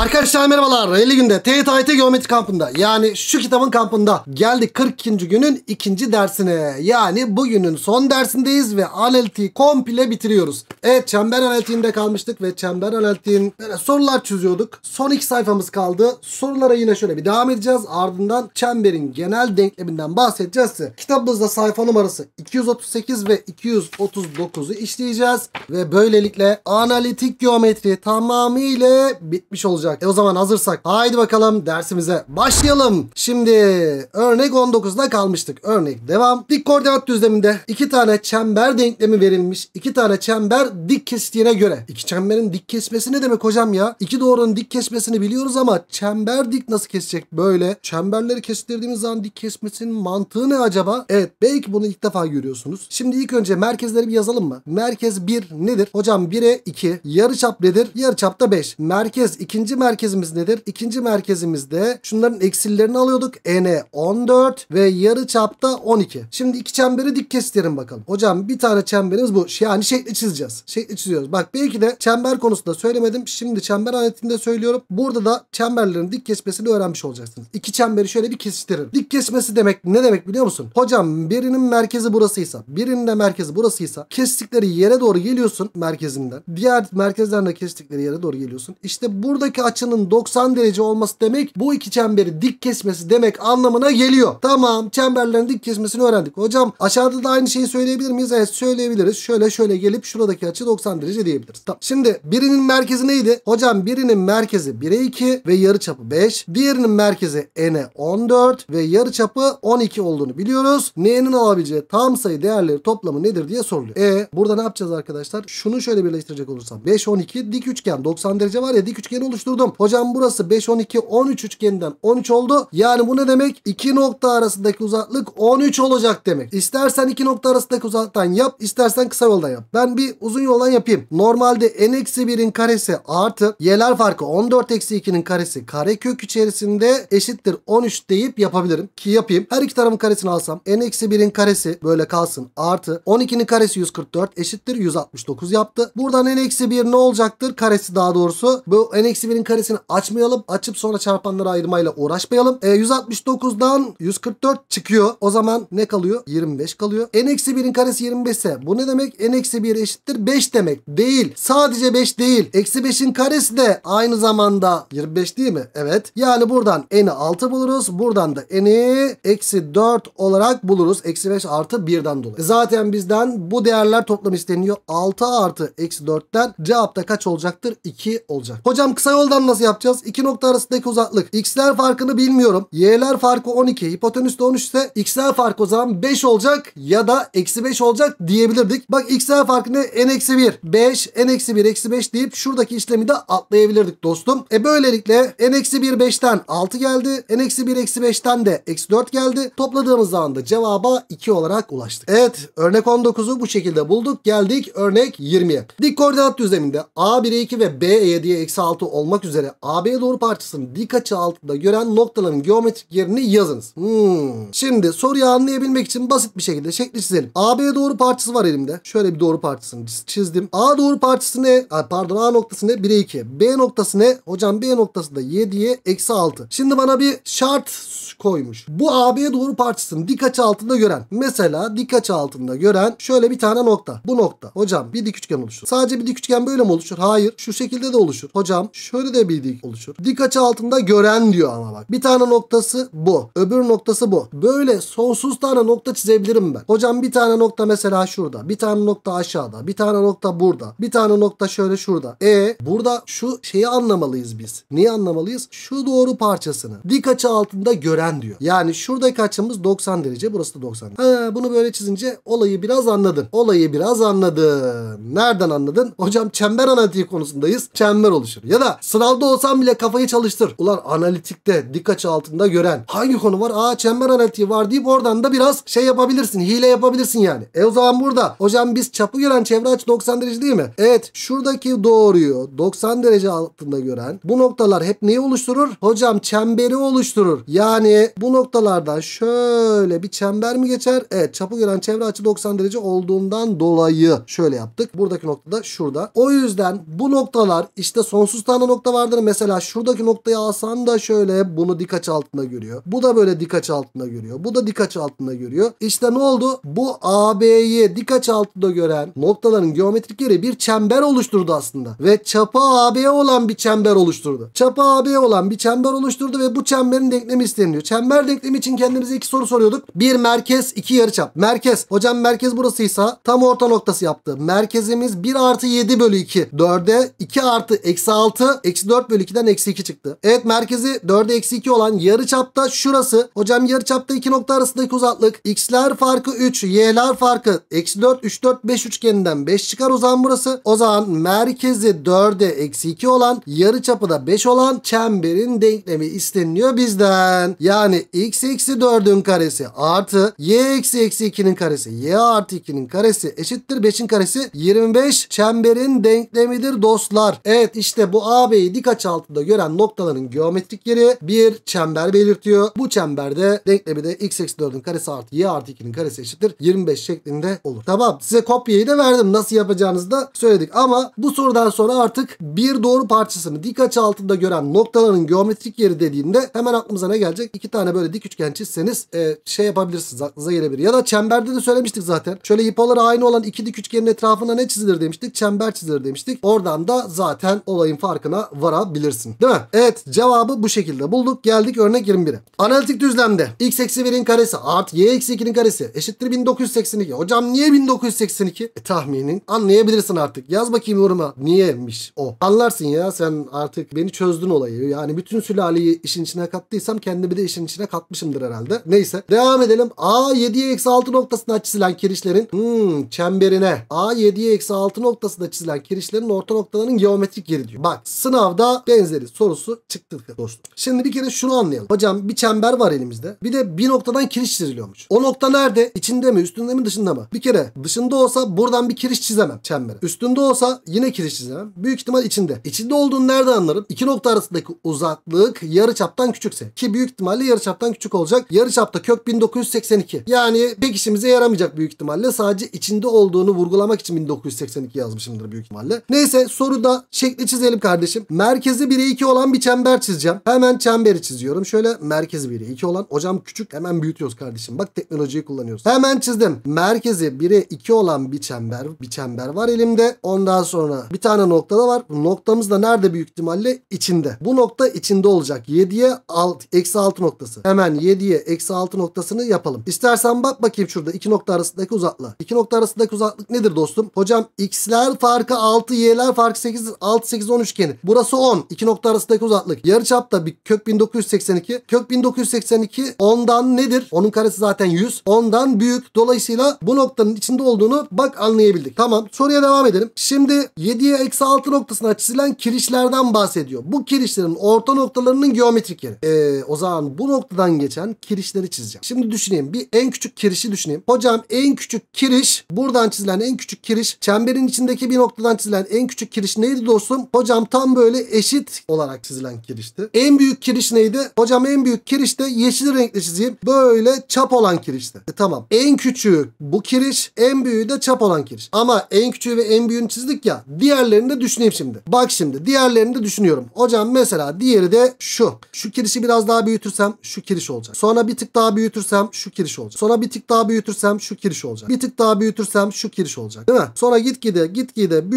Arkadaşlar merhabalar. 50 günde TYT geometri kampında, yani şu kitabın kampında geldik 42. günün 2. dersine. Yani bugünün son dersindeyiz ve analitiği komple bitiriyoruz. Evet, çember analitiğinde kalmıştık ve çember analitiğinin sorular çözüyorduk. Son 2 sayfamız kaldı. Sorulara yine şöyle bir devam edeceğiz. Ardından çemberin genel denkleminden bahsedeceğiz. Kitabımızda sayfa numarası 238 ve 239'u işleyeceğiz. Ve böylelikle analitik geometri tamamıyla bitmiş olacak. O zaman hazırsak haydi bakalım dersimize başlayalım. Şimdi örnek 19'da kalmıştık. Örnek devam. Dik koordinat düzleminde 2 tane çember denklemi verilmiş. 2 tane çember dik kestiğine göre. 2 çemberin dik kesmesi ne demek hocam ya? 2 doğrunun dik kesmesini biliyoruz ama çember dik nasıl kesecek böyle? Çemberleri kestirdiğimiz zaman dik kesmesinin mantığı ne acaba? Evet, belki bunu ilk defa görüyorsunuz. Şimdi ilk önce merkezleri bir yazalım mı? Merkez 1 nedir? Hocam 1'e 2. Yarıçap nedir? Yarıçap da 5. Merkez 2. merkezimiz nedir? İkinci merkezimizde şunların eksillerini alıyorduk. N 14 ve yarı çapta 12. Şimdi 2 çemberi dik kestirelim bakalım. Hocam bir tane çemberimiz bu. Yani şekli çizeceğiz. Şekli çiziyoruz. Bak, belki de çember konusunda söylemedim. Şimdi çember aletinde söylüyorum. Burada da çemberlerin dik kesmesini öğrenmiş olacaksınız. 2 çemberi şöyle bir kestirelim. Dik kesmesi demek ne demek biliyor musun? Hocam birinin merkezi burasıysa, birinin de merkezi burasıysa kestikleri yere doğru geliyorsun merkezinden. Diğer merkezden de kestikleri yere doğru geliyorsun. İşte buradaki açının 90 derece olması demek bu 2 çemberi dik kesmesi demek anlamına geliyor. Tamam, çemberlerin dik kesmesini öğrendik. Hocam aşağıda da aynı şeyi söyleyebilir miyiz? Evet, söyleyebiliriz. Şöyle şöyle gelip şuradaki açı 90 derece diyebiliriz. Tamam. Şimdi birinin merkezi neydi? Hocam birinin merkezi 1'e 2 ve yarıçapı 5. Diğerinin merkezi n'e 14 ve yarıçapı 12 olduğunu biliyoruz. N'nin alabileceği tam sayı değerleri toplamı nedir diye soruluyor. Burada ne yapacağız arkadaşlar? Şunu şöyle birleştirecek olursam 5 12 dik üçgen 90 derece var ya, dik üçgeni oluşturdu. Hocam burası 5, 12, 13 üçgeninden 13 oldu. Yani bu ne demek? 2 nokta arasındaki uzaklık 13 olacak demek. İstersen 2 nokta arasındaki uzaktan yap, istersen kısa yoldan yap. Ben bir uzun yoldan yapayım. Normalde n-1'in karesi artı y'ler farkı 14-2'nin karesi karekök içerisinde eşittir 13 deyip yapabilirim. Ki yapayım. Her iki tarafın karesini alsam n-1'in karesi böyle kalsın artı 12'nin karesi 144 eşittir 169 yaptı. Buradan n-1 ne olacaktır? Karesi, daha doğrusu bu n-1'in karesini açmayalım. Açıp sonra çarpanları ayırmayla uğraşmayalım. 169'dan 144 çıkıyor. O zaman ne kalıyor? 25 kalıyor. N-1'in karesi 25 ise bu ne demek? N-1 eşittir 5 demek. Değil. Sadece 5 değil. Eksi 5'in karesi de aynı zamanda 25 değil mi? Evet. Yani buradan n'i 6 buluruz. Buradan da n'i eksi 4 olarak buluruz. Eksi 5 artı 1'den dolayı. Zaten bizden bu değerler toplamı isteniyor. 6 artı eksi 4'ten cevapta kaç olacaktır? 2 olacak. Hocam kısa yoldan nasıl yapacağız? 2 nokta arasındaki uzaklık. X'ler farkını bilmiyorum. Y'ler farkı 12. Hipotenüs de 13 ise X'ler farkı o zaman 5 olacak ya da eksi 5 olacak diyebilirdik. Bak, X'ler farkı ne? N-1. 5. N-1 eksi 5 deyip şuradaki işlemi de atlayabilirdik dostum. Böylelikle N-1 5'ten 6 geldi. N-1 eksi 5'ten de eksi 4 geldi. Topladığımız zaman da cevaba 2 olarak ulaştık. Evet. Örnek 19'u bu şekilde bulduk. Geldik örnek 20'ye. Dik koordinat düzleminde A 1'e 2 ve B 7'ye eksi 6 olmak üzere AB'ye doğru parçasının dik açı altında gören noktaların geometrik yerini yazınız. Şimdi soruyu anlayabilmek için basit bir şekilde şekli çizelim. AB'ye doğru parçası var elimde. Şöyle bir doğru parçasını çizdim. A doğru parçası ne? Pardon, A noktası ne? 1'e 2. B noktası ne? Hocam B noktası da 7'ye eksi 6. Şimdi bana bir şart koymuş. Bu AB'ye doğru parçasının dik açı altında gören. Mesela dik açı altında gören şöyle bir tane nokta. Bu nokta. Hocam bir dik üçgen oluşur. Sadece bir dik üçgen böyle mi oluşur? Hayır. Şu şekilde de oluşur. Hocam şöyle de bir dik oluşur. Dik açı altında gören diyor ama bak. Bir tane noktası bu. Öbür noktası bu. Böyle sonsuz tane nokta çizebilirim ben. Hocam bir tane nokta mesela şurada. Bir tane nokta aşağıda. Bir tane nokta burada. Bir tane nokta şöyle şurada. Burada şu şeyi anlamalıyız biz. Neyi anlamalıyız? Şu doğru parçasını dik açı altında gören diyor. Yani şuradaki açımız 90 derece. Burası da 90 derece. Bunu böyle çizince olayı biraz anladın. Olayı biraz anladın. Nereden anladın? Hocam çember analitiği konusundayız. Çember oluşur. Ya da sınav olsam bile kafayı çalıştır. Ulan analitikte dik açı altında gören hangi konu var? Çember analitiği var deyip oradan da biraz şey yapabilirsin. Hile yapabilirsin yani. O zaman burada hocam biz çapı gören çevre açı 90 derece değil mi? Evet. Şuradaki doğruyu 90 derece altında gören bu noktalar hep neyi oluşturur? Hocam çemberi oluşturur. Yani bu noktalardan şöyle bir çember mi geçer? Evet. Çapı gören çevre açı 90 derece olduğundan dolayı şöyle yaptık. Buradaki noktada şurada. O yüzden bu noktalar işte sonsuz tane nokta nokta vardır. Mesela şuradaki noktayı alsan da şöyle bunu dik açı altında görüyor. Bu da böyle dik açı altında görüyor. Bu da dik açı altında görüyor. İşte ne oldu? Bu AB'yi dik açı altında gören noktaların geometrik yeri bir çember oluşturdu aslında. Ve çapı AB'ye olan bir çember oluşturdu. Çapı AB'ye olan bir çember oluşturdu ve bu çemberin denklemi isteniyor. Çember denklemi için kendimize iki soru soruyorduk. Bir merkez, iki yarıçap. Merkez. Hocam merkez burasıysa tam orta noktası yaptı. Merkezimiz 1 artı 7 bölü 2. 4'e 2 artı eksi 6. Eksi 4 bölü 2'den eksi 2 çıktı. Evet merkezi 4'e eksi 2 olan yarıçapta şurası. Hocam yarıçapta iki nokta arasındaki uzaklık. X'ler farkı 3. Y'ler farkı. Eksi 4. 3, 4, 5 üçgeninden 5 çıkar o zaman burası. O zaman merkezi 4'e eksi 2 olan yarıçapı da 5 olan çemberin denklemi isteniliyor bizden. Yani x eksi 4'ün karesi artı y eksi eksi 2'nin karesi. Y artı 2'nin karesi eşittir 5'in karesi 25 çemberin denklemidir dostlar. Evet işte bu AB'yi dik açı altında gören noktaların geometrik yeri bir çember belirtiyor. Bu çemberde denklemi de x eksi 4'ün karesi artı y artı 2'nin karesi eşittir 25 şeklinde olur. Tamam size kopyayı da verdim. Nasıl yapacağınızı da söyledik ama bu sorudan sonra artık bir doğru parçasını dik açı altında gören noktaların geometrik yeri dediğinde hemen aklımıza ne gelecek? İki tane böyle dik üçgen çizseniz şey yapabilirsiniz, aklınıza gelebilir. Ya da çemberde de söylemiştik zaten. Şöyle hipaları aynı olan iki dik üçgenin etrafına ne çizilir demiştik? Çember çizilir demiştik. Oradan da zaten olayın farkına varabilirsin. Değil mi? Evet cevabı bu şekilde bulduk. Geldik örnek 21'e. Analitik düzlemde x eksi 1'in karesi artı y eksi 2'nin karesi eşittir 1982. Hocam niye 1982? Tahminin anlayabilirsin artık. Yaz bakayım yoruma. Niyemiş o? Anlarsın ya sen artık beni çözdün olayı. Yani bütün sülaleyi işin içine kattıysam kendimi de işin içine katmışımdır herhalde. Neyse. Devam edelim. A 7'ye eksi 6 noktasına çizilen kirişlerin çemberine A7'ye eksi 6 noktasında çizilen kirişlerin orta noktalarının geometrik yeri diyor. Bak sınavda benzeri sorusu çıktı dostum. Şimdi bir kere şunu anlayalım. Hocam bir çember var elimizde. Bir de bir noktadan kiriş çiziliyormuş. O nokta nerede? İçinde mi? Üstünde mi? Dışında mı? Bir kere dışında olsa buradan bir kiriş çizemem çembere. Üstünde olsa yine kiriş çizemem. Büyük ihtimal içinde. İçinde olduğunu nereden anlarım? İki nokta arasındaki uzaklık yarıçaptan küçükse. Ki büyük ihtimalle yarıçaptan küçük olacak. Yarıçapta kök 1982. Yani pek işimize yaramayacak büyük ihtimalle. Sadece içinde olduğunu vurgulamak için 1982 yazmışımdır büyük ihtimalle. Neyse soruda şekli çizelim kardeşim. Merkezi 1'e 2 olan bir çember çizeceğim. Hemen çemberi çiziyorum. Şöyle merkezi 1'e 2 olan. Hocam küçük hemen büyütüyoruz kardeşim. Bak teknolojiyi kullanıyoruz. Hemen çizdim. Merkezi 1'e 2 olan bir çember var elimde. Ondan sonra bir tane nokta da var. Noktamız da nerede büyük ihtimalle? İçinde. Bu nokta içinde olacak. 7'ye eksi 6 noktası. Hemen 7'ye eksi 6 noktasını yapalım. İstersen bak bakayım şurada. İki nokta arasındaki uzaklığa. İki nokta arasındaki uzaklık nedir dostum? Hocam x'ler farkı 6, y'ler farkı 8. 6, 8, 10 üçgeni. Burası 10. İki nokta arasındaki uzaklık. Yarıçapta bir kök 1982. Kök 1982 10'dan nedir? Onun karesi zaten 100. 10'dan büyük. Dolayısıyla bu noktanın içinde olduğunu bak anlayabildik. Tamam. Soruya devam edelim. Şimdi 7'ye eksi 6 noktasına çizilen kirişlerden bahsediyor. Bu kirişlerin orta noktalarının geometrik yeri. O zaman bu noktadan geçen kirişleri çizeceğim. Şimdi düşüneyim. Bir en küçük kirişi düşüneyim. Hocam en küçük kiriş, buradan çizilen en küçük kiriş, çemberin içindeki bir noktadan çizilen en küçük kiriş neydi dostum? Hocam tam böyle eşit olarak çizilen kirişti. En büyük kiriş neydi? Hocam en büyük kiriş de yeşil renkli çizeyim. Böyle çap olan kirişti. Tamam. En küçüğü bu kiriş, en büyüğü de çap olan kiriş. Ama en küçüğü ve en büyüğünü çizdik ya. Diğerlerini de düşüneyim şimdi. Bak şimdi diğerlerini de düşünüyorum. Hocam mesela diğeri de şu. Şu kirişi biraz daha büyütürsem şu kiriş olacak. Sonra bir tık daha büyütürsem şu kiriş olacak. Sonra bir tık daha büyütürsem şu kiriş olacak. Bir tık daha büyütürsem şu kiriş olacak. Değil mi? Sonra gitgide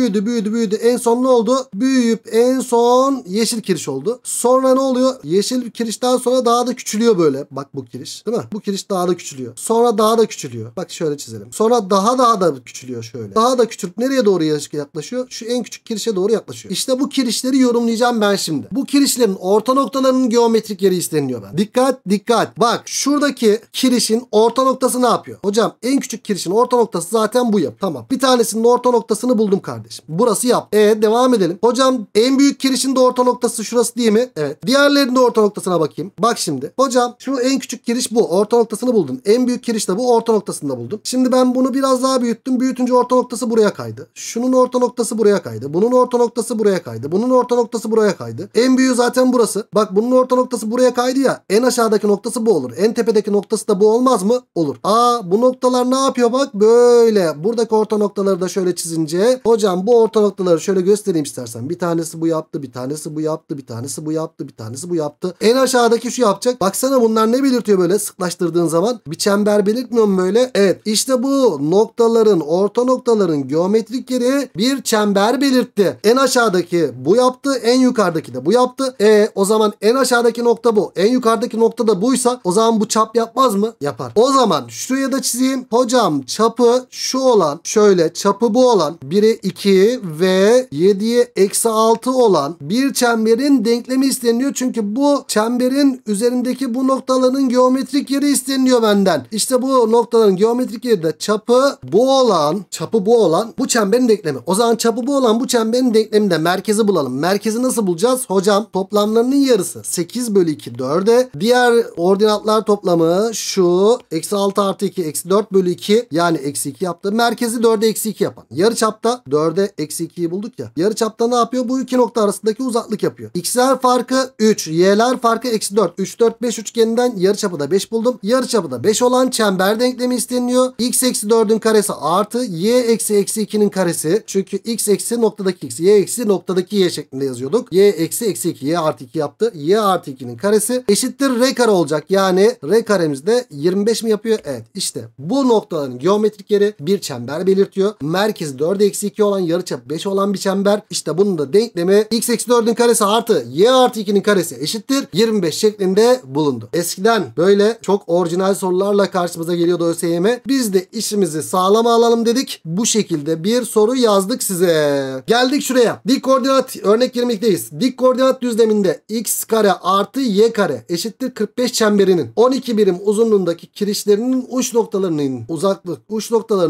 büyüdü. En son ne oldu? Büyüyüp en son yeşil kiriş oldu. Sonra ne oluyor? Yeşil kirişten sonra daha da küçülüyor böyle. Bak bu kiriş. Değil mi? Bu kiriş daha da küçülüyor. Sonra daha da küçülüyor. Bak şöyle çizelim. Sonra daha da küçülüyor şöyle. Daha da küçülüp nereye doğru yaklaşıyor? Şu en küçük kirişe doğru yaklaşıyor. İşte bu kirişleri yorumlayacağım ben şimdi. Bu kirişlerin orta noktalarının geometrik yeri isteniyor ben. Dikkat. Bak şuradaki kirişin orta noktası ne yapıyor? Hocam en küçük kirişin orta noktası zaten bu yap. Tamam. Bir tanesinin orta noktasını buldum kardeşim. Burası yap. Devam edelim. Hocam en büyük kirişin de orta noktası şurası değil mi? Evet. Diğerlerinin de orta noktasına bakayım. Bak şimdi. Hocam şu en küçük kiriş bu. Orta noktasını buldum. En büyük kiriş de bu. Orta noktasını da buldum. Şimdi ben bunu biraz daha büyüttüm. Büyütünce orta noktası buraya kaydı. Şunun orta noktası buraya kaydı. Bunun orta noktası buraya kaydı. Bunun orta noktası buraya kaydı. En büyüğü zaten burası. Bak bunun orta noktası buraya kaydı ya. En aşağıdaki noktası bu olur. En tepedeki noktası da bu olmaz mı? Olur. Bu noktalar ne yapıyor bak? Böyle. Buradaki orta noktaları da şöyle çizince. Hocam bu orta noktaları şöyle göstereyim istersen. Bir tanesi bu ya. yaptı, bir tanesi bu yaptı, bir tanesi bu yaptı, bir tanesi bu yaptı. En aşağıdaki şu yapacak. Baksana bunlar ne belirtiyor böyle sıklaştırdığın zaman? Bir çember belirtmiyor mu böyle? Evet, işte bu noktaların, orta noktaların geometrik gereği bir çember belirtti. En aşağıdaki bu yaptı, en yukarıdaki de bu yaptı. O zaman en aşağıdaki nokta bu. En yukarıdaki nokta da buysa o zaman bu çap yapmaz mı? Yapar. O zaman şuraya da çizeyim. Hocam çapı şu olan, şöyle çapı bu olan 1'e 2 ve 7'ye eksi 6 olan bir çemberin denklemi isteniyor. Çünkü bu çemberin üzerindeki bu noktaların geometrik yeri isteniyor benden. İşte bu noktaların geometrik yeri de çapı bu olan bu çemberin denklemi. O zaman çapı bu olan bu çemberin denkleminde merkezi bulalım. Merkezi nasıl bulacağız? Hocam toplamlarının yarısı 8 bölü 2 4'e. Diğer ordinatlar toplamı şu. Eksi 6 artı 2 eksi 4 bölü 2 yani eksi 2 yaptı. Merkezi 4'e eksi 2 yapan. Yarı çapta 4'e eksi 2'yi bulduk ya. Yarı çapta ne yapıyor? Bu iki nokta arasındaki uzaklık yapıyor. X'ler farkı 3. Y'ler farkı eksi 4. 3, 4, 5 üçgeninden yarı çapı da 5 buldum. Yarı çapı da 5 olan çember denklemi isteniyor. X eksi 4'ün karesi artı Y eksi eksi 2'nin karesi. Çünkü X eksi noktadaki X. Y eksi noktadaki Y şeklinde yazıyorduk. Y eksi eksi 2. Y artı 2 yaptı. Y artı 2'nin karesi eşittir R kare olacak. Yani R karemizde 25 mi yapıyor? Evet. İşte bu noktaların geometrik yeri bir çember belirtiyor. Merkezi 4'e eksi 2 olan, yarıçapı 5 olan bir çember. İşte bunun da denklemi x eksi 4'ün karesi artı y artı 2'nin karesi eşittir 25 şeklinde bulundu. Eskiden böyle çok orijinal sorularla karşımıza geliyordu ÖSYM. Biz de işimizi sağlama alalım dedik. Bu şekilde bir soru yazdık size. Geldik şuraya. Dik koordinat örnek 22'deyiz. Dik koordinat düzleminde x kare artı y kare eşittir 45 çemberinin 12 birim uzunluğundaki kirişlerinin uç noktalarına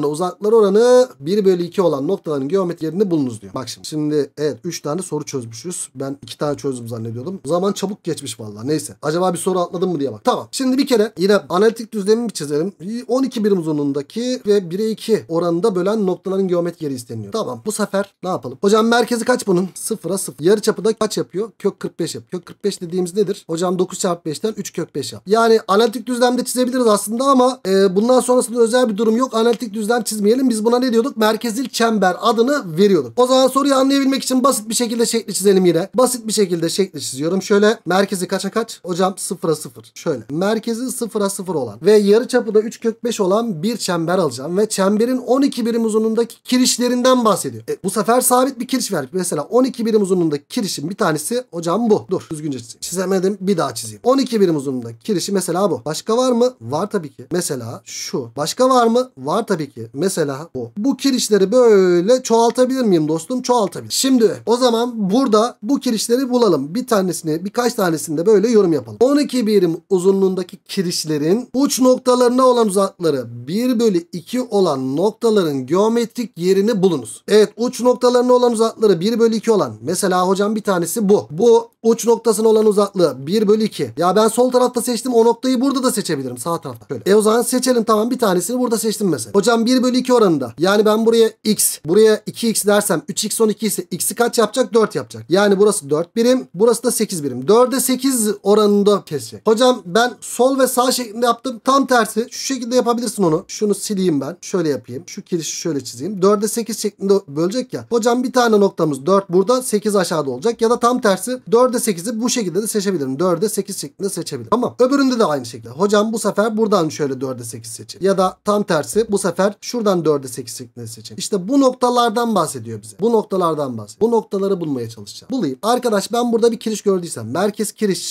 uzaklıkları oranı 1 bölü 2 olan noktaların geometri yerini bulunuz diyor. Bak şimdi evet 3 tane soru çözmüşüz. Ben 2 tane çözdüm zannediyordum. O zaman çabuk geçmiş vallahi. Neyse. Acaba bir soru atladım mı diye bak. Tamam. Şimdi bir kere yine analitik düzlemi bir çizelim. 12 birim uzunluğundaki ve 1'e 2 oranında bölen noktaların geometri yeri isteniyor. Tamam. Bu sefer ne yapalım? Hocam merkezi kaç bunun? 0'a 0. Yarıçapı da kaç yapıyor? Kök 45 yapıyor. Kök 45 dediğimiz nedir? Hocam 9 çarpı 5'ten 3 kök 5 yap. Yani analitik düzlemde çizebiliriz aslında ama bundan sonrasında özel bir durum yok. Analitik düzlem çizmeyelim. Biz buna ne diyorduk? Merkezil çember adını veriyorduk. O zaman soruyu anlayabilmek için basit bir şekilde şekli çizelim yine. Basit bir şekilde şekli çiziyorum. Şöyle merkezi kaça kaç? Hocam 0'a 0. Şöyle merkezi 0'a 0 olan ve yarıçapı da 3 kök 5 olan bir çember alacağım ve çemberin 12 birim uzunluğundaki kirişlerinden bahsediyor. Bu sefer sabit bir kiriş verdik. Mesela 12 birim uzunluğundaki kirişin bir tanesi hocam bu. Dur düzgünce çizeyim. Çizemedim. Bir daha çizeyim. 12 birim uzunluğundaki kirişi mesela bu. Başka var mı? Var tabii ki. Mesela şu. Başka var mı? Var tabii ki. Mesela bu. Bu kirişleri böyle çoğaltabilir miyim dostum? Çoğaltabilir. Şimdi o zaman burada bu kirişleri bulalım. Bir tanesini, birkaç tanesini de böyle yorum yapalım. 12 birim uzunluğundaki kirişlerin uç noktalarına olan uzakları 1 bölü 2 olan noktaların geometrik yerini bulunuz. Evet, uç noktalarına olan uzakları 1 bölü 2 olan. Mesela hocam bir tanesi bu. Bu uç noktasına olan uzaklığı 1 bölü 2. Ya ben sol tarafta seçtim. O noktayı burada da seçebilirim. Sağ tarafta. Şöyle. O zaman seçelim tamam. Bir tanesini burada seçtim mesela. Hocam 1 bölü 2 oranında. Yani ben buraya x, buraya 2x dersem 3x 12 ise x'i kaç yapacak? 4 yapacak. Yani burası 4 birim. Burası da 8 birim. 4'e 8 oranında kesecek. Hocam ben sol ve sağ şeklinde yaptım. Tam tersi. Şu şekilde yapabilirsin onu. Şunu sileyim ben. Şöyle yapayım. Şu kirişi şöyle çizeyim. 4'e 8 şeklinde bölecek ya. Hocam bir tane noktamız 4 burada. 8 aşağıda olacak. Ya da tam tersi 4'e 8'i bu şekilde de seçebilirim. 4'e 8 şeklinde seçebilirim. Tamam. Öbüründe de aynı şekilde. Hocam bu sefer buradan şöyle 4'e 8 seçin. Ya da tam tersi bu sefer şuradan 4'e 8 şeklinde seçin. İşte bu noktalardan bahsediyor bize. Bu noktalardan bahsediyor. Bu noktaları bulmaya çalışacağım. Bulayım. Arkadaş ben burada bir kiriş gördüysem merkez kiriş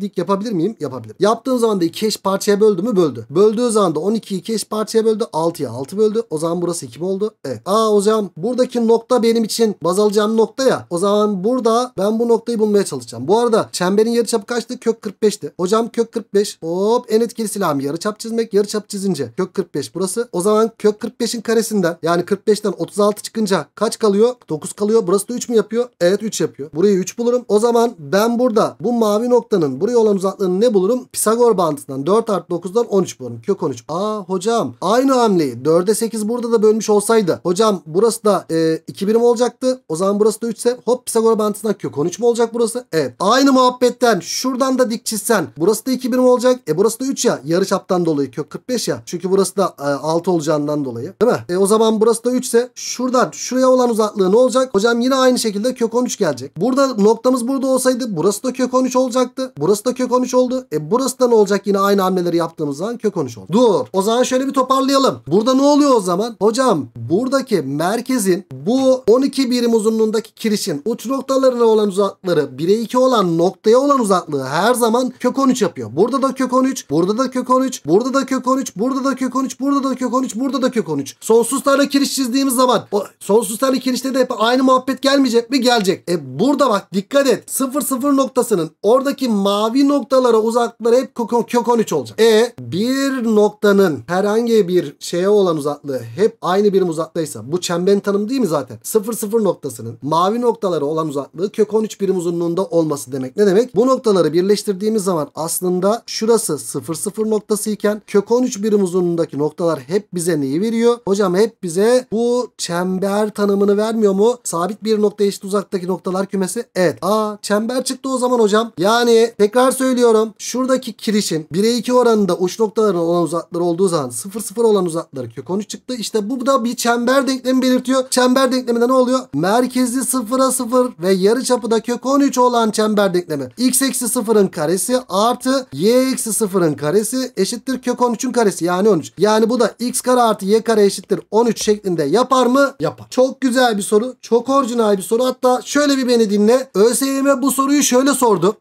dik yapabilir miyim? Yapabilirim. Yaptığım zaman da 2 eş parçaya böldü mü? Böldü. Böldüğü zaman da 12'yi 2 eş parçaya böldü. 6'ya 6 böldü. O zaman burası 2 mi oldu? Evet. Hocam buradaki nokta benim için baz alacağım nokta ya. O zaman burada ben bu noktayı bulmaya çalışacağım. Bu arada çemberin yarıçapı kaçtı? Kök 45'ti. Hocam kök 45. Hop en etkili silahım yarıçap çizmek. Yarıçap çizince kök 45 burası. O zaman kök 45'in karesinden yani 45'ten 36 çıkınca kaç kalıyor? 9 kalıyor. Burası da 3 mü yapıyor? Evet 3 yapıyor. Burayı 3 bulurum. O zaman ben burada bu mavi noktanın buraya olan uzaklığını ne bulurum? Pisagor bağıntısından 4 artı 9'dan 13 bulurum. Kök 13. Hocam aynı hamleyi 4'e 8 burada da bölmüş olsaydı. Hocam burası da 2 birim olacaktı. O zaman burası da 3 ise hop Pisagor bağıntısından kök 13 mi olacak burası? Evet. Aynı muhabbetten şuradan da dik çizsen burası da 2 birim olacak. Burası da 3 ya. Yarıçaptan dolayı kök 45 ya. Çünkü burası da 6 olacağından dolayı. Değil mi? O zaman burası da 3 ise şuradan şuraya olan uzaklığı ne olacak? Hocam yine aynı şekilde kök 13 13 gelecek. Burada noktamız burada olsaydı burası da kök 13 olacaktı. Burası da kök 13 oldu. Burası da ne olacak? Yine aynı hamleleri yaptığımız zaman kök 13 oldu. Dur. O zaman şöyle bir toparlayalım. Burada ne oluyor o zaman? Hocam buradaki merkezin bu 12 birim uzunluğundaki kirişin uç noktalarına olan uzaklığı 1'e 2 olan noktaya olan uzaklığı her zaman kök 13 yapıyor. Burada da kök 13, burada da kök 13, burada da kök 13, burada da kök 13, burada da kök 13, burada da kök 13. Sonsuz tane kiriş çizdiğimiz zaman o sonsuz tane kirişte de hep aynı muhabbet gelmeyecek mi? Gelecek. Burada bak dikkat et. 0,0 noktasının oradaki mavi noktalara uzaklıkları hep kök 13 olacak. Bir noktanın herhangi bir şeye olan uzaklığı hep aynı birim uzaktaysa bu çemberin tanımı değil mi zaten? 0,0 noktasının mavi noktalara olan uzaklığı kök 13 birim uzunluğunda olması demek. Ne demek? Bu noktaları birleştirdiğimiz zaman aslında şurası 0,0 noktası iken kök 13 birim uzunluğundaki noktalar hep bize neyi veriyor? Hocam hep bize bu çember tanımını vermiyor mu? Sabit bir noktaya eşit uzaktaki noktalar kümesi. Evet. Çember çıktı o zaman hocam. Yani tekrar söylüyorum. Şuradaki kirişin 1'e 2 oranında uç noktalarına olan uzaklıkları olduğu zaman 0,0 olan uzaklıkları kök 13 çıktı. İşte bu da bir çember denklemi belirtiyor. Çember denkleminde ne oluyor? Merkezi 0'a 0 ve yarıçapı da kök 13 olan çember denklemi. X eksi 0'ın karesi artı y eksi 0'ın karesi eşittir kök 13'ün karesi. Yani 13. Yani bu da x kare artı y kare eşittir 13 şeklinde yapar mı? Yapar. Çok güzel bir soru. Çok orijinal bir soru. Hatta şöyle bir beni dinle. ÖSYM bu soruyu şöyle sordu.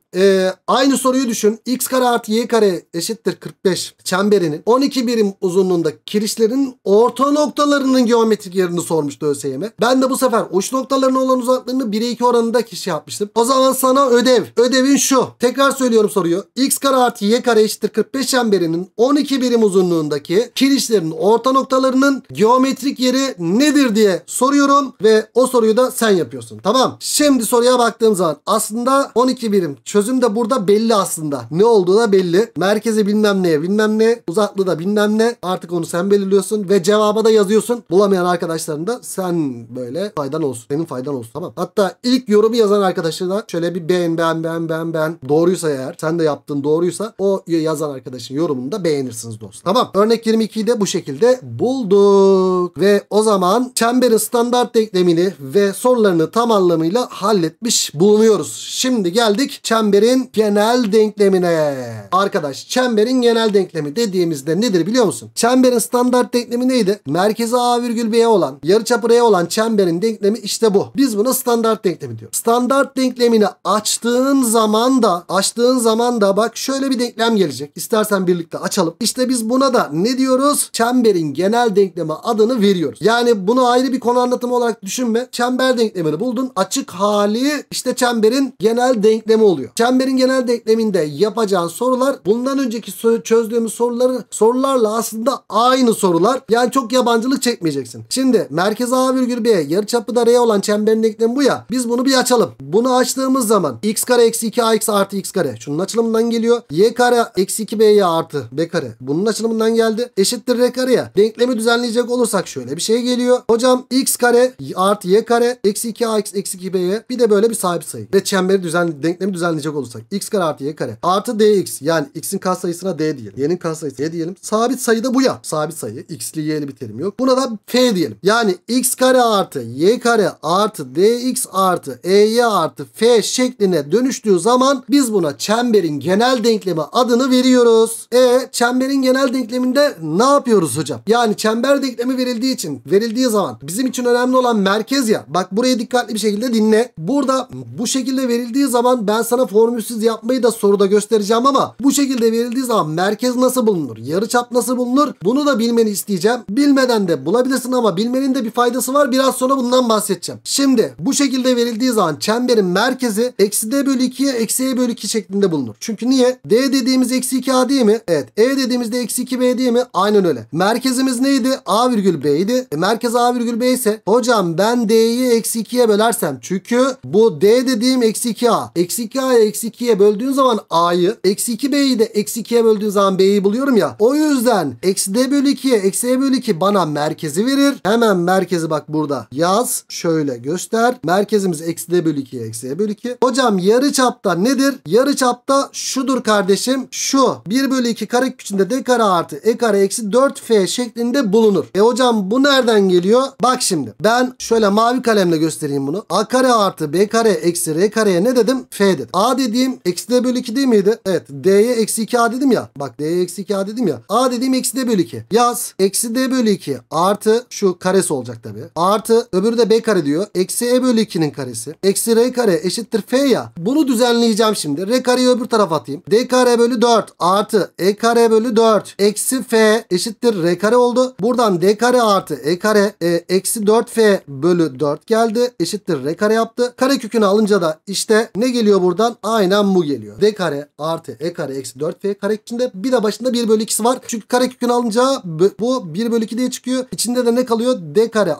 Aynı soruyu düşün. X kare artı y kare eşittir 45 çemberinin 12 birim uzunluğunda kirişlerin orta noktalarının geometrik yerini sormuştu ÖSYM. Ben de bu sefer uç noktalarına olan uzaklığını 1'e 2 oranında şey yapmıştım. O zaman sana ödev. Ödevin şu. Tekrar söylüyorum soruyu. X kare artı y kare eşittir 45 çemberinin 12 birim uzunluğundaki kirişlerin orta noktalarının geometrik yeri nedir diye soruyorum ve o soruyu da sen yapıyorsun. Tamam. Şimdi soruya baktığım zaman aslında 12 birim çözüm de burada belli aslında. Ne olduğu da belli. Merkezi bilmem neye bilmem ne. Uzaklığı da bilmem ne. Artık onu sen belirliyorsun ve cevaba da yazıyorsun. Bulamayan arkadaşların da sen böyle faydan olsun. Senin faydan olsun. Tamam. Hatta ilk yorumu yazan arkadaşına şöyle bir beğen. Doğruysa eğer. Sen de yaptığın doğruysa o yazan arkadaşın yorumunu da beğenirsiniz dostum. Tamam. Örnek 22'yi de bu şekilde bulduk. Ve o zaman çemberin standart denklemini ve sorularını tam anlamıyla halletmiş bulunuyoruz. Şimdi geldik çemberin genel denklemine. Arkadaş çemberin genel denklemi dediğimizde nedir biliyor musun? Çemberin standart denklemi neydi? Merkezi A virgül B'ye olan, yarıçapı R'ye olan çemberin denklemi işte bu. Biz buna standart denklemi diyoruz. Standart denklemini açtığın zaman da bak şöyle bir denklem gelecek. İstersen birlikte açalım. İşte biz buna da ne diyoruz? Çemberin genel denklemi adını veriyoruz. Yani bunu ayrı bir konu anlatımı olarak düşünme. Çember denklemini buldun. Açık hali işte çemberin genel denklemi oluyor. Çemberin genel denkleminde yapacağın sorular bundan önceki çözdüğümüz sorularla aslında aynı sorular. Yani çok yabancılık çekmeyeceksin. Şimdi merkez A virgül B yarıçapı da R olan çemberin denklemi bu ya. Biz bunu bir açalım. Bunu açtığımız zaman x kare eksi 2a x artı x kare. Şunun açılımından geliyor. Y kare eksi 2b'ye artı b kare. Bunun açılımından geldi. Eşittir r kareye. Denklemi düzenleyecek olursak şöyle bir şey geliyor. Hocam x kare artı y kare eksi 2a x eksi 2b'ye bir de böyle bir sahip sayı. Ve çemberi denklemi düzenleyecek olursak x kare artı y kare artı dx yani x'in katsayısına d diyelim. Y'nin katsayısı y diyelim. Sabit sayı da bu ya. Sabit sayı. X'li y'li bir terim yok. Buna da f diyelim. Yani x kare artı y kare artı dx artı ey artı f şekline dönüştüğü zaman biz buna çemberin genel denklemi adını veriyoruz. Çemberin genel denkleminde ne yapıyoruz hocam? Yani çember denklemi verildiği zaman bizim için önemli olan merkez ya. Bak buraya dikkatli bir şekilde dinle. Burada bu şekilde verildiği zaman ben sana formülsüz yapmayı da soruda göstereceğim ama bu şekilde verildiği zaman merkez nasıl bulunur? Yarıçap nasıl bulunur? Bunu da bilmeni isteyeceğim. Bilmeden de bulabilirsin ama bilmenin de bir faydası var. Biraz sonra bundan bahsedeceğim. Şimdi bu şekilde verildiği zaman çemberin merkezi eksi d bölü 2'ye eksi e bölü 2 şeklinde bulunur. Çünkü niye? D dediğimiz eksi 2a değil mi? Evet. E dediğimizde eksi 2b değil mi? Aynen öyle. Merkezimiz neydi? A virgül b'ydi. Merkez a virgül b ise hocam ben d'yi eksi 2'ye bölersem çünkü bu d dediğim eksi 2a. Eksi 2a'ya -2'ye böldüğün zaman A'yı, -2B'yi de -2'ye böldüğün zaman B'yi buluyorum ya. O yüzden -D bölü 2'ye -E bölü 2 bana merkezi verir. Hemen merkezi bak burada yaz. Şöyle göster. Merkezimiz -D bölü 2'ye -E bölü 2. Hocam yarıçapta nedir? Yarıçapta şudur kardeşim. Şu 1 bölü 2 karekök içinde D kare artı E kare eksi 4F şeklinde bulunur. E hocam bu nereden geliyor? Bak şimdi ben şöyle mavi kalemle göstereyim bunu. A kare artı B kare eksi R kareye ne dedim? F'dir. A dediğim -D bölü 2 değil miydi? Evet. D'ye -2A dedim ya. Bak D'ye -2A dedim ya. A dediğim -D bölü 2. Yaz. -D bölü 2 artı şu karesi olacak tabii. Artı öbürü de B kare diyor. -E bölü 2'nin karesi. Eksi R kare eşittir F ya. Bunu düzenleyeceğim şimdi. R kareyi öbür tarafa atayım. D kare bölü 4 artı E kare bölü 4 eksi F eşittir R kare oldu. Buradan D kare artı E kare eksi 4F bölü 4 geldi. Eşittir R kare yaptı. Karekökünü alınca da işte ne geliyor buradan? Aynen bu geliyor. D kare artı E kare eksi 4F karekökünde bir de başında 1 bölü 2'si var. Çünkü karekökünü alınca bu 1 bölü 2 diye çıkıyor. İçinde de ne kalıyor? D kare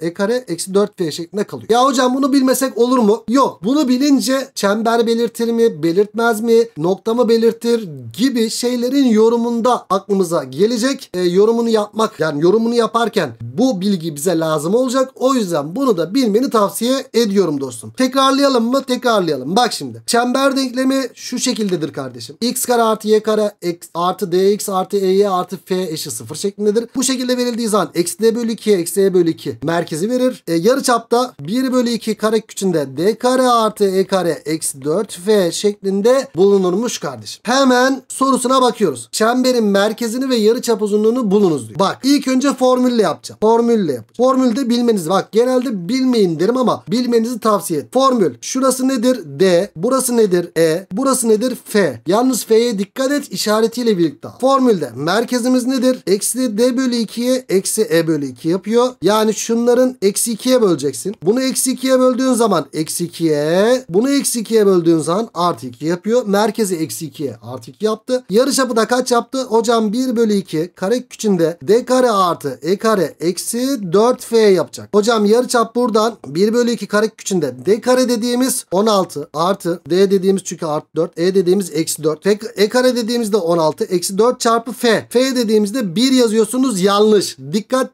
E kare eksi 4F şeklinde kalıyor. Ya hocam bunu bilmesek olur mu? Yok. Bunu bilince çember belirtir mi? Belirtmez mi? Nokta mı belirtir? Gibi şeylerin yorumunda aklımıza gelecek. Yorumunu yapmak, yani yorumunu yaparken bu bilgi bize lazım olacak. O yüzden bunu da bilmeni tavsiye ediyorum dostum. Tekrarlayalım mı? Tekrarlayalım. Bak şimdi. Çember denklemi şu şekildedir kardeşim. X kare artı y kare artı dx artı ey artı f eşit 0 şeklindedir. Bu şekilde verildiği zaman -D bölü 2'ye -E bölü 2 merkezi verir. Yarıçapta 1 bölü 2 karekökünde d kare artı e kare eksi 4f şeklinde bulunurmuş kardeşim. Hemen sorusuna bakıyoruz. Çemberin merkezini ve yarıçap uzunluğunu bulunuz diyor. Bak ilk önce formülle yapacağım. Formülle yapacağım. Formülde bilmeniz, bak genelde bilmeyin derim ama bilmenizi tavsiye et. Formül şurası nedir? D. Burası nedir? E. Burası nedir? F. Yalnız F'ye dikkat et, işaretiyle birlikte. Formülde merkezimiz nedir? Eksi D bölü 2'ye eksi E bölü 2 yapıyor. Yani şunların eksi 2'ye böleceksin. Bunu eksi 2'ye böldüğün zaman eksi 2'ye. Bunu eksi 2'ye böldüğün zaman artı 2 yapıyor. Merkezi eksi 2'ye artı 2 yaptı. Yarıçapı da kaç yaptı? Hocam 1 bölü 2 karekök içinde D kare artı E kare eksi 4F yapacak. Hocam yarıçap buradan 1 bölü 2 karekök içinde D kare dediğimiz 16 artı D dediğimiz çünkü artı 4. E dediğimiz eksi 4. E kare dediğimizde 16 eksi 4 çarpı F. F dediğimizde 1 yazıyorsunuz, yanlış. Dikkat.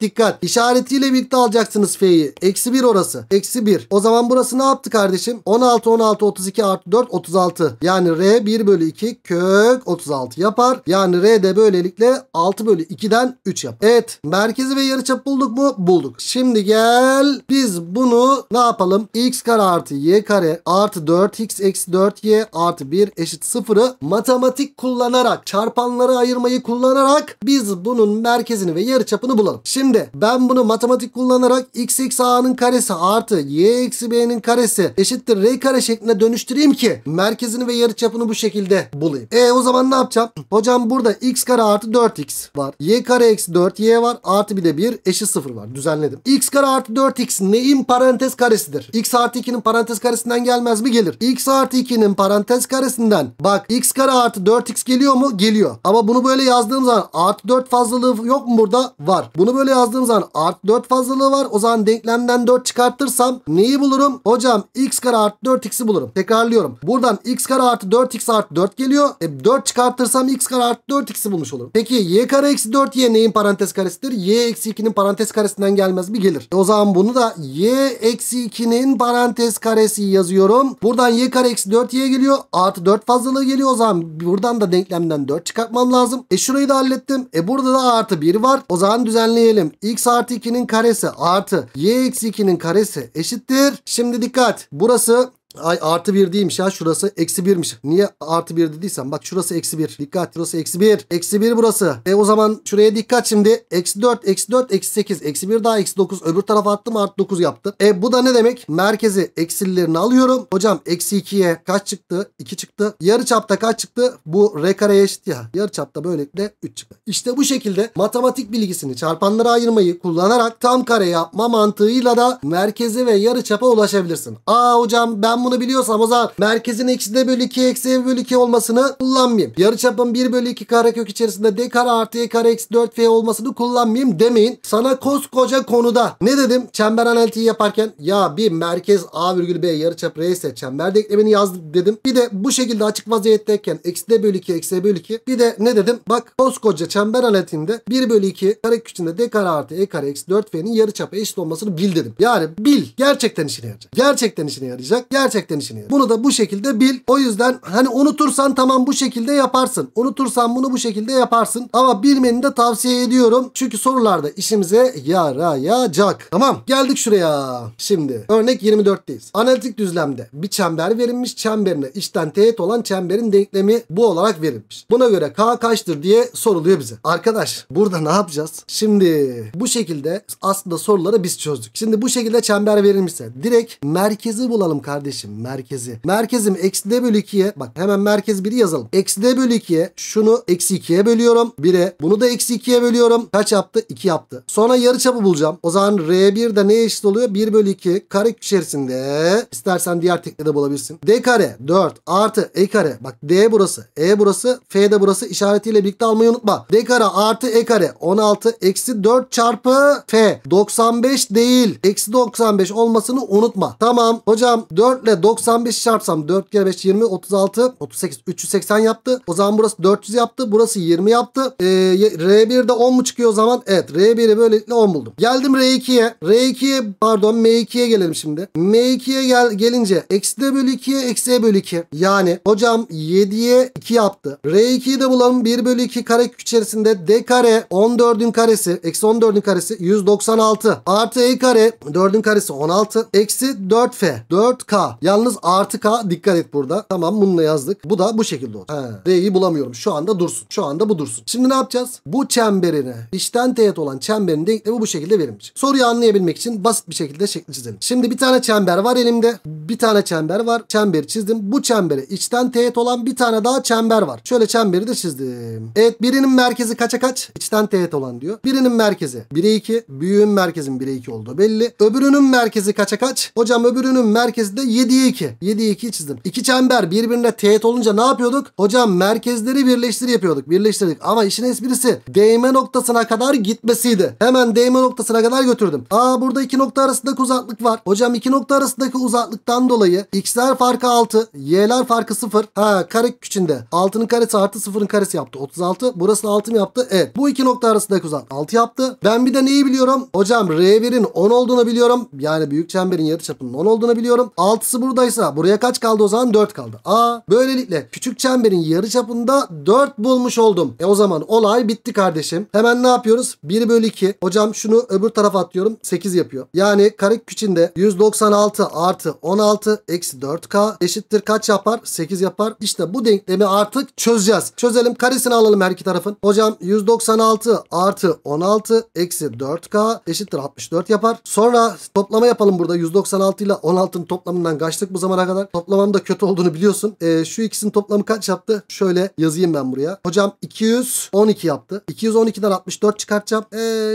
İşaretiyle birlikte alacaksınız F'yi. Eksi 1 orası. Eksi 1. O zaman burası ne yaptı kardeşim? 16 32 artı 4 36. Yani R 1 bölü 2 kök 36 yapar. Yani R de böylelikle 6 bölü 2'den 3 yapar. Evet. Merkezi ve yarıçap bulduk mu? Bulduk. Şimdi gel biz bunu ne yapalım? X kare artı y kare artı 4x eksi 4y artı 1 eşit 0'ı matematik kullanarak, çarpanları ayırmayı kullanarak biz bunun merkezini ve yarıçapını bulalım. Şimdi ben bunu matematik kullanarak x eksi a'nın karesi artı y eksi b'nin karesi eşittir r kare şeklinde dönüştüreyim ki merkezini ve yarıçapını bu şekilde bulayım. O zaman ne yapacağım? Hocam burada x kare artı 4x var. Y kare eksi 4y var. Artı bir de 1 eşit 0 var. Düzenledim. X kare artı 4x neyin parantez karesidir? X artı 2'nin parantez karesinden gelmez mi? Gelir. X artı 2'nin parantez karesinden bak x kare artı 4x geliyor mu? Geliyor. Ama bunu böyle yazdığım zaman artı 4 fazlalığı yok mu burada? Var. Bunu böyle yazdığım zaman artı 4 fazlalığı var. O zaman denklemden 4 çıkartırsam neyi bulurum? Hocam x kare artı 4x'i bulurum. Tekrarlıyorum. Buradan x kare artı 4x artı 4 geliyor. 4 çıkartırsam x kare artı 4x'i bulmuş olurum. Peki y kare eksi 4y neyin parantez karesidir? Y eksi 2'nin parantez karesinden gelmez mi? Gelir. O zaman bunu da y eksi 2'nin parantez karesi yazıyorum. Buradan y kare eksi 4y geliyor. Artı 4 fazlalığı geliyor. O zaman buradan da denklemden 4 çıkartmam lazım. Şurayı da hallettim. Burada da artı 1 var. O zaman düzenleyelim. X artı 2'nin karesi artı y eksi 2'nin karesi eşittir. Şimdi dikkat. Burası... Ay artı 1 değilmiş ya, şurası eksi 1'miş. Niye artı 1 dediysem bak şurası eksi 1. Dikkat, şurası eksi 1. Eksi 1 burası. O zaman şuraya dikkat şimdi. Eksi 4 eksi 4 eksi 8 eksi 1 daha eksi 9. Öbür tarafa attım artı 9 yaptı. Bu da ne demek? Merkezi eksililerini alıyorum. Hocam eksi 2'ye kaç çıktı? 2 çıktı. Yarıçapta kaç çıktı? Bu r kareye eşit ya. Yarıçapta böylelikle 3 çıktı. İşte bu şekilde matematik bilgisini, çarpanlara ayırmayı kullanarak tam kare yapma mantığıyla da merkeze ve yarıçapa ulaşabilirsin. Hocam ben ben bunu biliyorsam o zaman merkezin eksi d bölü 2 eksi e bölü 2 olmasını kullanmayayım. Yarıçapın 1 bölü 2 karekök içerisinde d kare artı e kare eksi 4f olmasını kullanmayayım demeyin. Sana koskoca konuda ne dedim çember analitiği yaparken? Ya bir merkez a virgül b yarıçap r ise çember denklemini yazdım dedim. Bir de bu şekilde açık vaziyetteyken eksi d bölü 2 eksi e bölü 2. Bir de ne dedim? Bak koskoca çember analitiğinde 1 bölü 2 karekök içinde d kare artı e kare eksi 4f'nin yarıçapı eşit olmasını bil dedim. Yani bil. Gerçekten işine yarayacak. Gerçekten işine yarayacak. Gerçekten işine yarayacak. Bunu da bu şekilde bil. O yüzden hani unutursan tamam bu şekilde yaparsın. Unutursan bunu bu şekilde yaparsın. Ama bilmeni de tavsiye ediyorum. Çünkü sorularda işimize yarayacak. Tamam. Geldik şuraya. Şimdi örnek 24'teyiz. Analitik düzlemde bir çember verilmiş. Çemberine içten teğet olan çemberin denklemi bu olarak verilmiş. Buna göre k kaçtır diye soruluyor bize. Arkadaş burada ne yapacağız? Şimdi bu şekilde aslında soruları biz çözdük. Şimdi bu şekilde çember verilmişse direkt merkezi bulalım kardeşim. Merkezi. Merkezim eksi d bölü 2'ye. Bak hemen merkez 1'i yazalım. Eksi d bölü 2'ye. Şunu eksi 2'ye bölüyorum. 1'e. Bunu da eksi 2'ye bölüyorum. Kaç yaptı? 2 yaptı. Sonra yarıçapı bulacağım. O zaman r1 de neye eşit oluyor? 1 bölü 2 karekök içerisinde. İstersen diğer tekne de bulabilirsin. D kare 4 artı e kare. Bak d burası. E burası. F de burası. İşaretiyle birlikte almayı unutma. D kare artı e kare. 16 eksi 4 çarpı f. 95 değil. Eksi 95 olmasını unutma. Tamam. Hocam 4 ile 95 çarpsam 4 kere 5 20 36 38 380 yaptı. O zaman burası 400 yaptı. Burası 20 yaptı. R1'de 10 mu çıkıyor o zaman? Evet. R1'i böylelikle 10 buldum. Geldim R2'ye. M2'ye gelelim şimdi. M2'ye gelince eksi d bölü 2'ye eksi e bölü 2. Yani hocam 7'ye 2 yaptı. R2'yi de bulalım. 1 bölü 2 karekök içerisinde d kare 14'ün karesi eksi 14'ün karesi 196 artı e kare 4'ün karesi 16 eksi 4f 4k. Yalnız artı k dikkat et burada. Tamam bununla yazdık. Bu da bu şekilde oldu. D'yi bulamıyorum. Şu anda dursun. Şu anda bu dursun. Şimdi ne yapacağız? Bu çemberine içten teğet olan çemberin denklemi bu şekilde verilmiş. Soruyu anlayabilmek için basit bir şekilde şekli çizelim. Şimdi bir tane çember var elimde. Bir tane çember var. Çemberi çizdim. Bu çembere içten teğet olan bir tane daha çember var. Şöyle çemberi de çizdim. Evet birinin merkezi kaça kaç? İçten teğet olan diyor. Birinin merkezi 1'e 2. Büyüğün merkezin 1'e 2 olduğu belli. Öbürünün merkezi kaça kaç? Hocam öbürünün merkezi de 7'ye 2. 7'ye 2 çizdim. İki çember birbirine teğet olunca ne yapıyorduk? Hocam merkezleri yapıyorduk. Birleştirdik. Ama işin esprisi değme noktasına kadar gitmesiydi. Hemen değme noktasına kadar götürdüm. Aa burada iki nokta arasındaki uzaklık var. Hocam iki nokta arasındaki uzaklıktan dolayı x'ler farkı 6, y'ler farkı 0. Ha karekök içinde 6'nın karesi artı 0'ın karesi yaptı. 36. Burası 6 mı yaptı? Evet. Bu iki nokta arasındaki uzaklık 6 yaptı. Ben bir de neyi biliyorum? Hocam r1'in 10 olduğunu biliyorum. Yani büyük çemberin yarıçapının 10 olduğunu biliyorum. 6'sı buradaysa buraya kaç kaldı o zaman? 4 kaldı. Aa böylelikle küçük çemberin yarıçapında 4 bulmuş oldum. E o zaman olay bitti kardeşim. Hemen ne yapıyoruz? 1 bölü 2. Hocam şunu öbür tarafa atıyorum. 8 yapıyor. Yani karekök içinde 196 artı 16 eksi 4k eşittir kaç yapar? 8 yapar. İşte bu denklemi artık çözeceğiz. Çözelim. Karesini alalım her iki tarafın. Hocam 196 artı 16 eksi 4k eşittir 64 yapar. Sonra toplama yapalım burada. 196 ile 16'nın toplamından kaçtık bu zamana kadar. Toplamam da kötü olduğunu biliyorsun. Şu ikisinin toplamı kaç yaptı? Şöyle yazayım ben buraya. Hocam 212 yaptı. 212'den 64 çıkartacağım.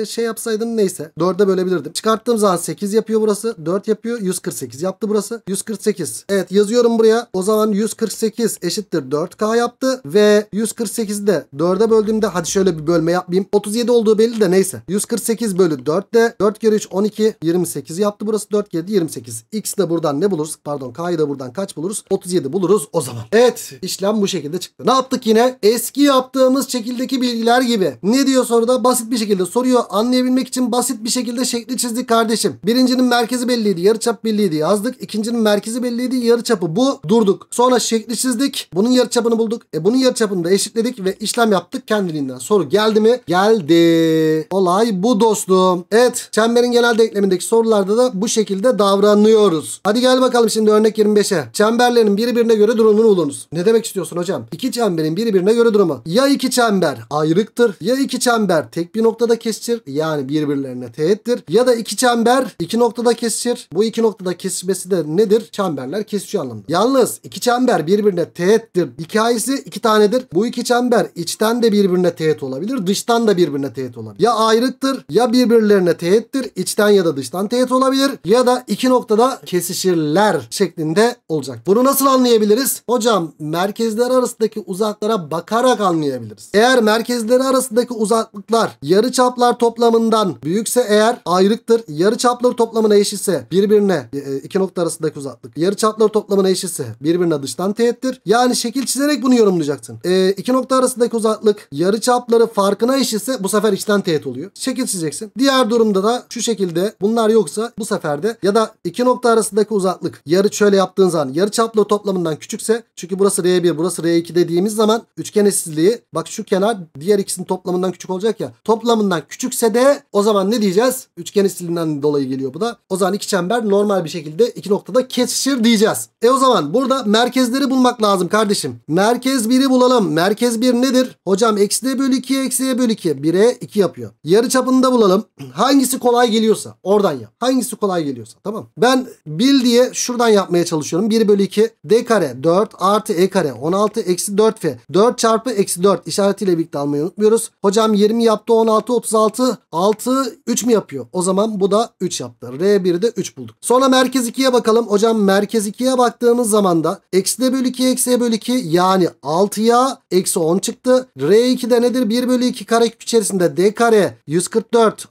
Şey yapsaydım neyse. 4'e bölebilirdim. Çıkarttığım zaman 8 yapıyor burası. 4 yapıyor. 148 yaptı burası. 148. Evet yazıyorum buraya. O zaman 148 eşittir 4k yaptı. Ve 148'i de 4'e böldüğümde hadi şöyle bir bölme yapmayayım. 37 olduğu belli de neyse. 148 bölü 4 de 4 kere 3 12 28 yaptı burası. 4 kere 28. X de buradan ne buluruz? Pardon k'yı da buradan kaç buluruz? 37 buluruz o zaman. Evet işlem bu şekilde çıktı. Ne yaptık yine? Eski yaptığımız şekildeki bilgiler gibi. Ne diyor soruda? Basit bir şekilde soruyor. Anlayabilmek için basit bir şekilde şekli çizdik kardeşim. Birincinin merkezi belliydi. Yarıçap belliydi. Yazdık. İkincinin merkezi belliydi. Yarıçapı bu. Durduk. Sonra şekli çizdik. Bunun yarıçapını bulduk. Bunun yarıçapını da eşitledik ve işlem yaptık kendiliğinden. Soru geldi mi? Geldi. Olay bu dostum. Evet. Çemberin genel denklemindeki sorularda da bu şekilde davranıyoruz. Hadi gel bakalım şimdi örnek 25'e. Çemberlerin birbirine göre durumunu bulunuz. Ne demek istiyorsun hocam? İki çemberin birbirine göre durumu. Ya iki çember ayrıktır. Ya iki çember tek bir noktada kesişir. Yani birbirlerine teğettir. Ya da iki çember iki noktada kesişir. Bu iki noktada kesişmesi de nedir? Çemberler kesişiyor anlamında. Yalnız iki çember birbirine teğettir hikayesi iki tanedir. Bu iki çember içten de birbirine teğet olabilir. Dıştan da birbirine teğet olabilir. Ya ayrıktır ya birbirlerine teğettir. İçten ya da dıştan teğet olabilir. Ya da iki noktada kesişirler. eder şeklinde olacak. Bunu nasıl anlayabiliriz? Hocam merkezler arasındaki uzaklara bakarak anlayabiliriz. Eğer merkezleri arasındaki uzaklıklar yarıçaplar toplamından büyükse eğer ayrıktır. Yarıçapları toplamına eşitse birbirine iki nokta arasındaki uzaklık yarıçapları toplamına eşitse birbirine dıştan teğettir. Yani şekil çizerek bunu yorumlayacaksın. İki nokta arasındaki uzaklık yarıçapları farkına eşitse bu sefer içten teğet oluyor. Şekil çizeceksin. Diğer durumda da şu şekilde bunlar yoksa bu sefer de ya da iki nokta arasındaki uzaklık yarı şöyle yaptığın zaman yarıçapları toplamından küçükse çünkü burası R1 burası R2 dediğimiz zaman üçgen eşsizliği bak şu kenar diğer ikisinin toplamından küçük olacak ya toplamından küçükse de o zaman ne diyeceğiz? Üçgen eşsizliğinden dolayı geliyor bu da. O zaman iki çember normal bir şekilde iki noktada kesişir diyeceğiz. O zaman burada merkezleri bulmak lazım kardeşim. Merkez 1'i bulalım. Merkez 1 nedir? Hocam eksi bölü 2 eksiye bölü 2 1'e 2 yapıyor. Yarı çapını da bulalım. Hangisi kolay geliyorsa oradan yap. Hangisi kolay geliyorsa tamam. Ben bil diye şuradan yapmaya çalışıyorum. 1 bölü 2 d kare 4 artı e kare 16 eksi 4 f 4 çarpı eksi 4 işaretiyle birlikte almayı unutmuyoruz. Hocam 20 yaptı 16 36 6 3 mü yapıyor? O zaman bu da 3 yaptı. R1'i de 3 bulduk. Sonra merkez 2'ye bakalım. Hocam merkez 2'ye baktığımız zaman da eksi d bölü 2 eksi e bölü 2 yani 6'ya eksi 10 çıktı. R2'de nedir? 1 bölü 2 karekök içerisinde d kare 144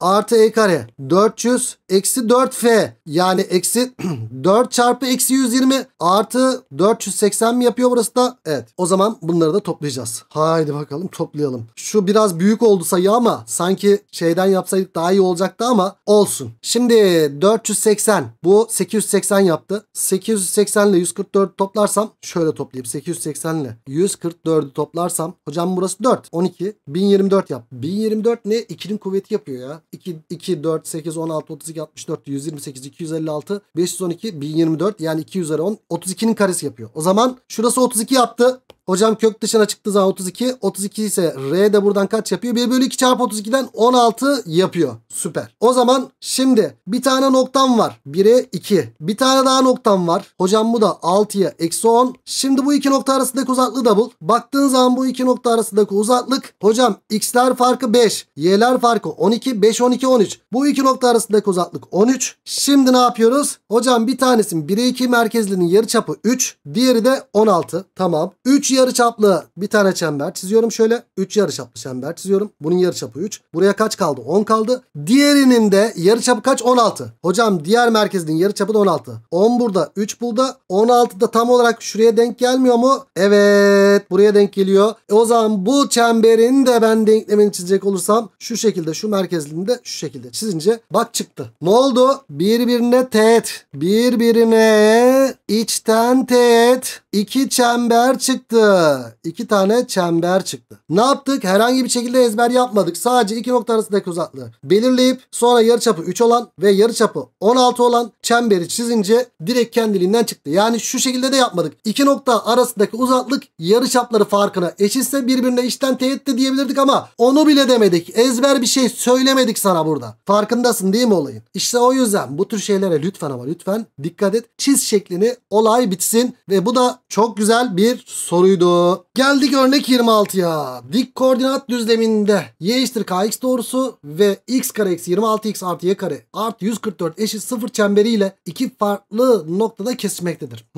artı e kare 400 eksi 4f yani eksi 4 çarpı eksi 120 artı 480 mi yapıyor burası da? Evet. O zaman bunları da toplayacağız. Haydi bakalım toplayalım. Şu biraz büyük oldu sayı ama sanki şeyden yapsaydık daha iyi olacaktı ama olsun. Şimdi 480 bu 880 yaptı. 880 ile 144'ü toplarsam şöyle toplayayım. 880 ile 144'ü toplarsam hocam burası 4. 12. 1024 yap. 1024 ne? 2'nin kuvveti yapıyor ya. 2, 4, 8, 16, 32, 64, 128, 256, 512, 1024 yani 2 üzeri 10. 32'nin karesi yapıyor. O zaman şurası 32 yaptı. Hocam kök dışına çıktığı zaman 32. 32 ise R de buradan kaç yapıyor? 1 bölü 2 çarpı 32'den 16 yapıyor. Süper. O zaman şimdi bir tane noktam var. 1'e 2. Bir tane daha noktam var. Hocam bu da 6'ya eksi 10. Şimdi bu iki nokta arasındaki uzaklığı da bul. Baktığın zaman bu iki nokta arasındaki uzaklık. Hocam x'ler farkı 5. Y'ler farkı 12. 5, 12, 13. Bu iki nokta arasındaki uzaklık 13. Şimdi ne yapıyoruz? Hocam bir tanesinin 1'e 2 merkezlinin yarıçapı 3. Diğeri de 16. Tamam. 3 yarıçaplı bir tane çember çiziyorum şöyle. 3 yarıçaplı çember çiziyorum. Bunun yarıçapı 3. Buraya kaç kaldı? 10 kaldı. Diğerinin de yarıçapı kaç? 16. Hocam diğer merkezin yarıçapı da 16. 10 burada, 3 burada. 16 da tam olarak şuraya denk gelmiyor mu? Evet, buraya denk geliyor. O zaman bu çemberin de ben denklemini çizecek olursam şu şekilde, şu merkezliğini de şu şekilde çizince bak çıktı. Ne oldu? Birbirine teğet. Birbirine içten teğet. 2 çember çıktı. 2 tane çember çıktı. Ne yaptık? Herhangi bir şekilde ezber yapmadık. Sadece iki nokta arasındaki uzaklığı belirleyip sonra yarıçapı 3 olan ve yarıçapı 16 olan çemberi çizince direkt kendiliğinden çıktı. Yani şu şekilde de yapmadık. İki nokta arasındaki uzaklık yarıçapları farkına eşitse birbirine içten teğet de diyebilirdik ama onu bile demedik. Ezber bir şey söylemedik sana burada. Farkındasın değil mi olayın? İşte o yüzden bu tür şeylere lütfen ama lütfen dikkat et. Çiz şeklini, olay bitsin ve bu da çok güzel bir soru. Geldik örnek 26'ya. Dik koordinat düzleminde y=kx doğrusu ve x kare eksi 26x artı y kare artı 144 eşit 0 çemberiyle iki farklı noktada kesişmektedir.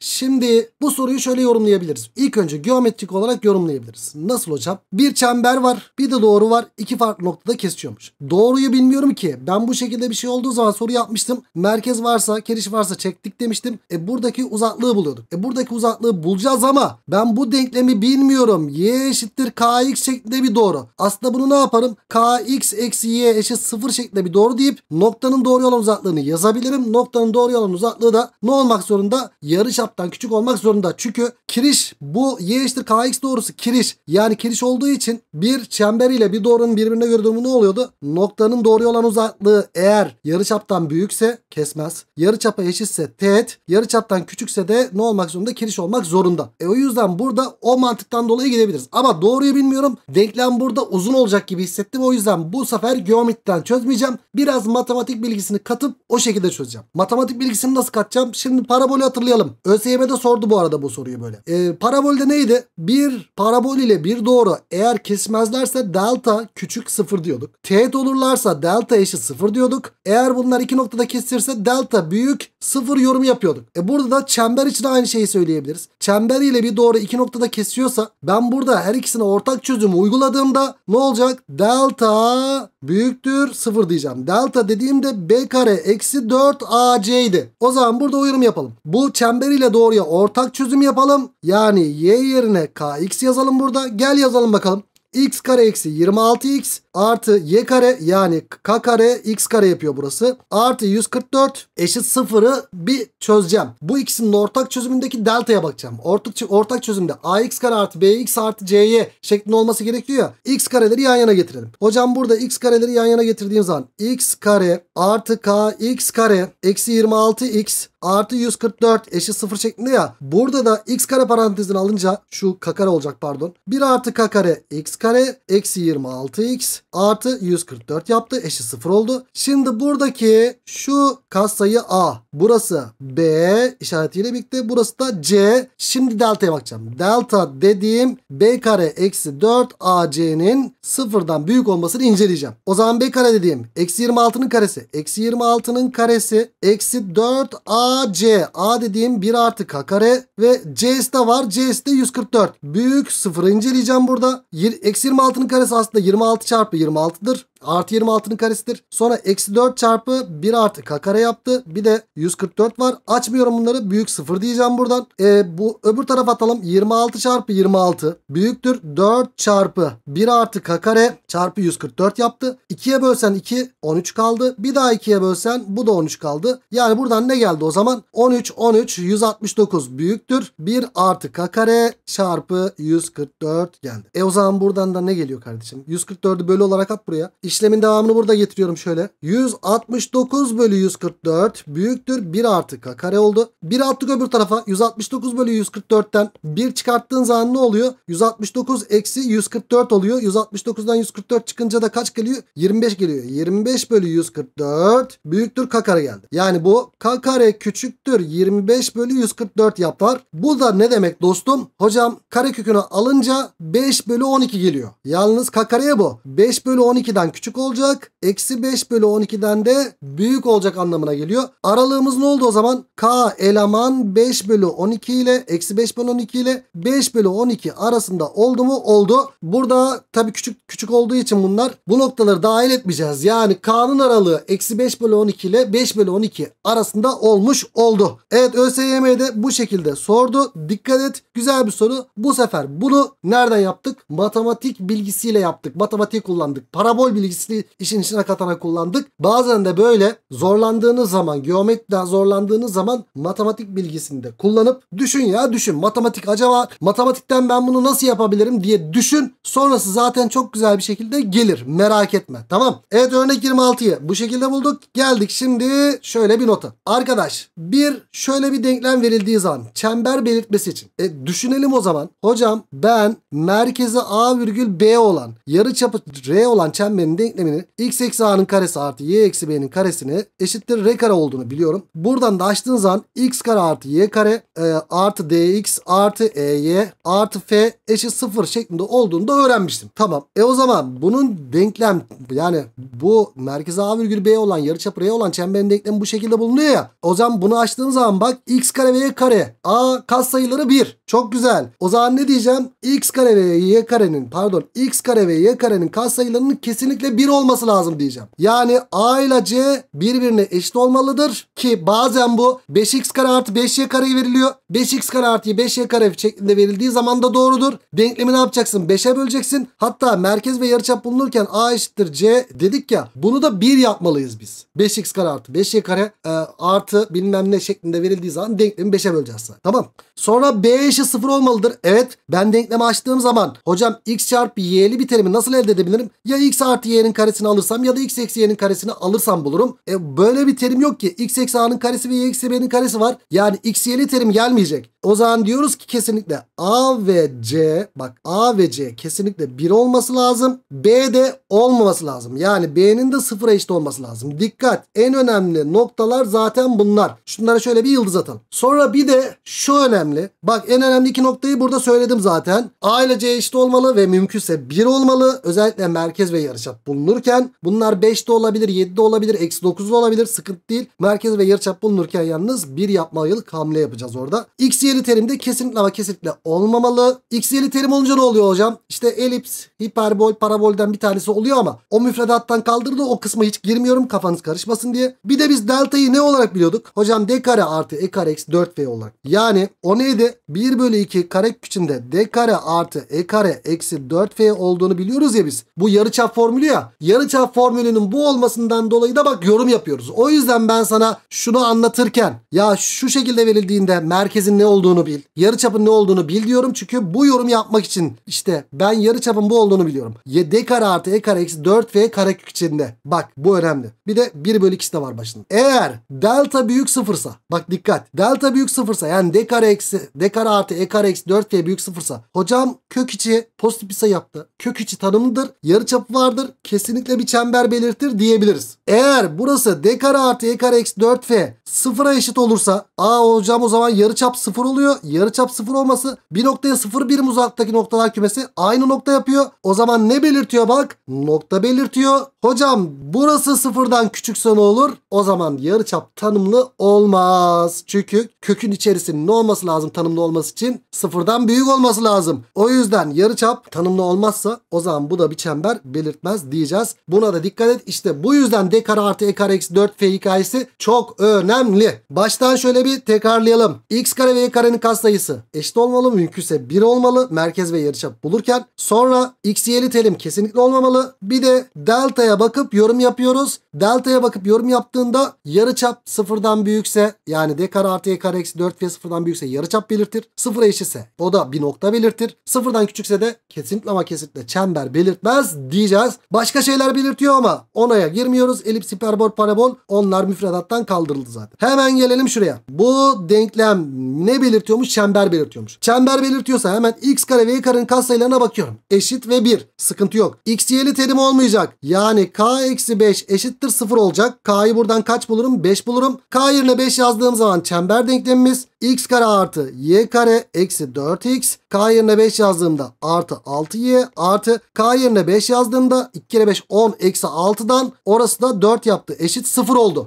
Şimdi bu soruyu şöyle yorumlayabiliriz. İlk önce geometrik olarak yorumlayabiliriz. Nasıl hocam? Bir çember var, bir de doğru var. İki farklı noktada kesişiyormuş. Doğruyu bilmiyorum ki. Ben bu şekilde bir şey olduğu zaman soru yapmıştım. Merkez varsa, keriş varsa çektik demiştim. Buradaki uzaklığı buluyorduk. Buradaki uzaklığı bulacağız ama ben bu denklemi bilmiyorum. Y eşittir kx şeklinde bir doğru. Aslında bunu ne yaparım? Kx eksi y eşit 0 şeklinde bir doğru deyip noktanın doğruya olan uzaklığını yazabilirim. Noktanın doğruya olan uzaklığı da ne olmak zorunda? Yarıçaptan küçük olmak zorunda. Çünkü kiriş bu y eşittir kx doğrusu kiriş. Yani kiriş olduğu için bir çember ile bir doğrunun birbirine göre durumu ne oluyordu? Noktanın doğruya olan uzaklığı eğer yarıçaptan büyükse kesmez. Yarıçapa eşitse teğet. Yarıçaptan küçükse de ne olmak zorunda? sonucunda kiriş olmak zorunda. O yüzden burada o mantıktan dolayı gidebiliriz. Ama doğruyu bilmiyorum. Denklem burada uzun olacak gibi hissettim. O yüzden bu sefer geometriden çözmeyeceğim. Biraz matematik bilgisini katıp o şekilde çözeceğim. Matematik bilgisini nasıl katacağım? Şimdi parabolü hatırlayalım. ÖSYM'de sordu bu arada bu soruyu böyle. Parabolde neydi? Bir parabol ile bir doğru eğer kesmezlerse delta küçük 0 diyorduk. Teğet olurlarsa delta eşit 0 diyorduk. Eğer bunlar iki noktada kesişirse delta büyük 0 yorumu yapıyorduk. Burada da çember için aynı şeyi söyleyebiliriz. Çember ile bir doğru iki noktada kesiyorsa ben burada her ikisine ortak çözümü uyguladığımda ne olacak? Delta büyüktür 0 diyeceğim. Delta dediğimde b kare eksi 4 ac idi. O zaman burada yorum yapalım. Bu çember ile doğruya ortak çözüm yapalım. Yani y yerine kx yazalım burada. Gel yazalım bakalım. X kare eksi 26x artı y kare yani k kare x kare yapıyor burası. Artı 144 eşit 0'ı bir çözeceğim. Bu ikisinin ortak çözümündeki delta'ya bakacağım. Ortak çözümde ax kare artı bx artı cy şeklinde olması gerekiyor ya. X kareleri yan yana getirelim. Hocam burada x kareleri yan yana getirdiğim zaman x kare artı kx kare eksi 26x artı 144 eşit 0 şeklinde ya. Burada da x kare parantezini alınca şu k kare olacak pardon. 1 artı k kare x kare eksi 26x artı 144 yaptı. Eşit 0 oldu. Şimdi buradaki şu katsayı a. Burası b işaretiyle birlikte. Burası da c. Şimdi delta'ya bakacağım. Delta dediğim b kare eksi 4 ac'nin sıfırdan büyük olmasını inceleyeceğim. O zaman b kare dediğim eksi 26'nın karesi. Eksi 26'nın karesi eksi 4 ac. A dediğim 1 artı k kare ve c'si de var. C'si de 144. Büyük sıfırı inceleyeceğim burada. Eksi 26'nın karesi aslında 26 çarpı 26'dır. Artı 26'nın karesidir. Sonra eksi 4 çarpı 1 artı k kare yaptı. Bir de 144 var. Açmıyorum bunları. Büyük 0 diyeceğim buradan. Bu öbür tarafa atalım. 26 çarpı 26 büyüktür. 4 çarpı 1 artı k kare çarpı 144 yaptı. 2'ye bölsen 2 13 kaldı. Bir daha 2'ye bölsen bu da 13 kaldı. Yani buradan ne geldi o zaman? 13 169 büyüktür. 1 artı k kare çarpı 144 geldi. O zaman buradan da ne geliyor kardeşim? 144'ü bölü olarak at buraya. İşlemin devamını burada getiriyorum şöyle. 169 bölü 144 büyüktür 1 artı k kare oldu. 1 attık öbür tarafa. 169 bölü 144'ten 1 çıkarttığın zaman ne oluyor? 169 eksi 144 oluyor. 169'dan 144 çıkınca da kaç geliyor? 25 geliyor. 25 bölü 144 büyüktür k kare geldi. Yani bu k kare küçüktür 25 bölü 144 yapar. Bu da ne demek dostum? Hocam karekökünü alınca 5 bölü 12 geliyor. Yalnız k kareye bu. 5 bölü 12'den küçük olacak. Eksi 5 bölü 12'den de büyük olacak anlamına geliyor. Aralığımız ne oldu o zaman? K eleman 5 bölü 12 ile eksi 5 bölü 12 ile 5 bölü 12 arasında oldu mu? Oldu. Burada tabii küçük olduğu için bunlar bu noktaları dahil etmeyeceğiz. Yani K'nın aralığı eksi 5 bölü 12 ile 5 bölü 12 arasında olmuş oldu. Evet ÖSYM'de bu şekilde sordu. Dikkat et. Güzel bir soru. Bu sefer bunu nereden yaptık? Matematik bilgisiyle yaptık. Matematiği kullandık. Parabol bilgisini işin içine katarak kullandık. Bazen de böyle zorlandığınız zaman, geometriden zorlandığınız zaman matematik bilgisini de kullanıp düşün. Matematik acaba matematikten ben bunu nasıl yapabilirim diye düşün. Sonrası zaten çok güzel bir şekilde gelir. Merak etme. Tamam. Evet örnek 26'yı bu şekilde bulduk. Geldik şimdi şöyle bir nota. Arkadaş şöyle bir denklem verildiği zaman çember belirtmesi için. Düşünelim o zaman. Hocam ben merkezi A virgül B olan yarıçapı R olan çemberin denklemini x eksi a'nın karesi artı y eksi b'nin karesini eşittir r kare olduğunu biliyorum. Buradan da açtığın zaman x kare artı y kare artı dx artı ey artı f eşit 0 şeklinde olduğunu da öğrenmiştim. Tamam. O zaman bunun denklem yani bu merkeze a virgül b olan yarıçapı r olan çemberin denklemi bu şekilde bulunuyor ya. O zaman bunu açtığın zaman bak x kare ve y kare katsayıları 1. Çok güzel. O zaman ne diyeceğim? X kare ve y karenin katsayılarının kesinlikle 1 olması lazım diyeceğim. Yani a ile c birbirine eşit olmalıdır ki bazen bu 5x kare artı 5y kareye veriliyor. 5x kare artı 5y kare şeklinde verildiği zaman da doğrudur. Denklemi ne yapacaksın? 5'e böleceksin. Hatta merkez ve yarıçap bulunurken a eşittir c dedik ya. Bunu da 1 yapmalıyız biz. 5x kare artı 5y kare artı bilmem ne şeklinde verildiği zaman denklemi 5'e böleceğiz. Tamam. Sonra b eşittir çıkışı 0 olmalıdır. Evet, ben denklemi açtığım zaman hocam x çarpı y'li bir terimi nasıl elde edebilirim? Ya x artı y'nin karesini alırsam ya da x eksi y'nin karesini alırsam bulurum. Böyle bir terim yok ki. X eksi a'nın karesi ve y eksi b'nin karesi var. Yani x y'li terim gelmeyecek. O zaman diyoruz ki kesinlikle a ve c, bak a ve c kesinlikle 1 olması lazım. B de olmaması lazım. Yani b'nin de 0'a eşit olması lazım. Dikkat, en önemli noktalar zaten bunlar. Şunlara şöyle bir yıldız atalım. Sonra bir de şu önemli. Bak, en önemli iki noktayı burada söyledim zaten. A ile c eşit olmalı ve mümkünse 1 olmalı. Özellikle merkez ve yarıçap bulunurken. Bunlar 5'de olabilir, 7'de olabilir, -9'da olabilir. Sıkıntı değil. Merkez ve yarıçap bulunurken yalnız 1 yapmalık hamle yapacağız orada. X y'li terimde kesinlikle ama kesinlikle olmamalı. X y'li terim olunca ne oluyor hocam? İşte elips, hiperbol, parabolden bir tanesi oluyor ama o müfredattan kaldırdı. O kısma hiç girmiyorum kafanız karışmasın diye. Bir de biz delta'yı ne olarak biliyorduk? Hocam d kare artı e kare eksi 4v olarak. Yani o neydi? 1 bölü 2 karekökünde d kare artı e kare eksi 4v olduğunu biliyoruz ya biz. Bu yarıçap formülü ya. Yarıçap formülünün bu olmasından dolayı da bak yorum yapıyoruz. O yüzden ben sana şunu anlatırken ya şu şekilde verildiğinde merkezin ne olduğunu bil, yarıçapın ne olduğunu bil diyorum. Çünkü bu yorum yapmak için işte ben yarıçapın bu olduğunu biliyorum. D kare artı e kare eksi 4v karekök içinde. Bak bu önemli. Bir de 1 bölü 2'si de var başında. Eğer delta büyük sıfırsa, bak dikkat, delta büyük sıfırsa yani d kare artı e kare eksi 4v büyük sıfırsa hocam kök içi pozitif bir sayı yaptı. Kök içi tanımlıdır. Yarıçapı vardır. Kesinlikle bir çember belirtir diyebiliriz. Eğer burası d kare artı e kare eksi 4v sıfıra eşit olursa hocam o zaman yarıçap 0 oluyor. Yarıçap 0 olması bir noktaya 0 birim uzaktaki noktalar kümesi aynı nokta yapıyor. O zaman ne belirtiyor bak? Nokta belirtiyor. Hocam burası 0'dan küçükse ne olur? O zaman yarıçap tanımlı olmaz. Çünkü kökün içerisinin ne olması lazım tanımlı olması için? 0'dan büyük olması lazım. O yüzden yarıçap tanımlı olmazsa o zaman bu da bir çember belirtmez diyeceğiz. Buna da dikkat et. İşte bu yüzden d kare artı e kare eksi 4f hikayesi çok önemli. Baştan şöyle bir tekrarlayalım. X kare ve y karenin katsayısı eşit olmalı. Mümkünse 1 olmalı. Merkez ve yarıçap bulurken. Sonra x y'li terim kesinlikle olmamalı. Bir de delta'ya bakıp yorum yapıyoruz. Delta'ya bakıp yorum yaptığında yarıçap 0'dan büyükse yani d kare artı e kare eksi 4f 0'dan büyükse yarıçap belirtir. 0'a eşitse o da bir nokta belirtir. 0'dan küçükse de kesinlikle ama kesinlikle çember belirtmez diyeceğiz. Başka şeyler belirtiyor ama onaya girmiyoruz. Elips, hiperbol, parabol onlar müfredattan kaldırıldı zaten. Hemen gelelim şuraya. Bu denklem ne belirtiyormuş? Çember belirtiyormuş. Çember belirtiyorsa hemen x kare ve y karenin katsayılarına bakıyorum. Eşit ve 1. Sıkıntı yok. X y'li terim olmayacak. Yani k eksi 5 eşittir 0 olacak. K'yı buradan kaç bulurum? 5 bulurum. K yerine 5 yazdığım zaman çember denklemimiz x kare artı y kare eksi 4x. K yerine 5 yazdığımda artı 6y artı k yerine 5 yazdığımda 2 kere 5 10 eksi 6'dan orası da 4 yaptı. Eşit 0 oldu.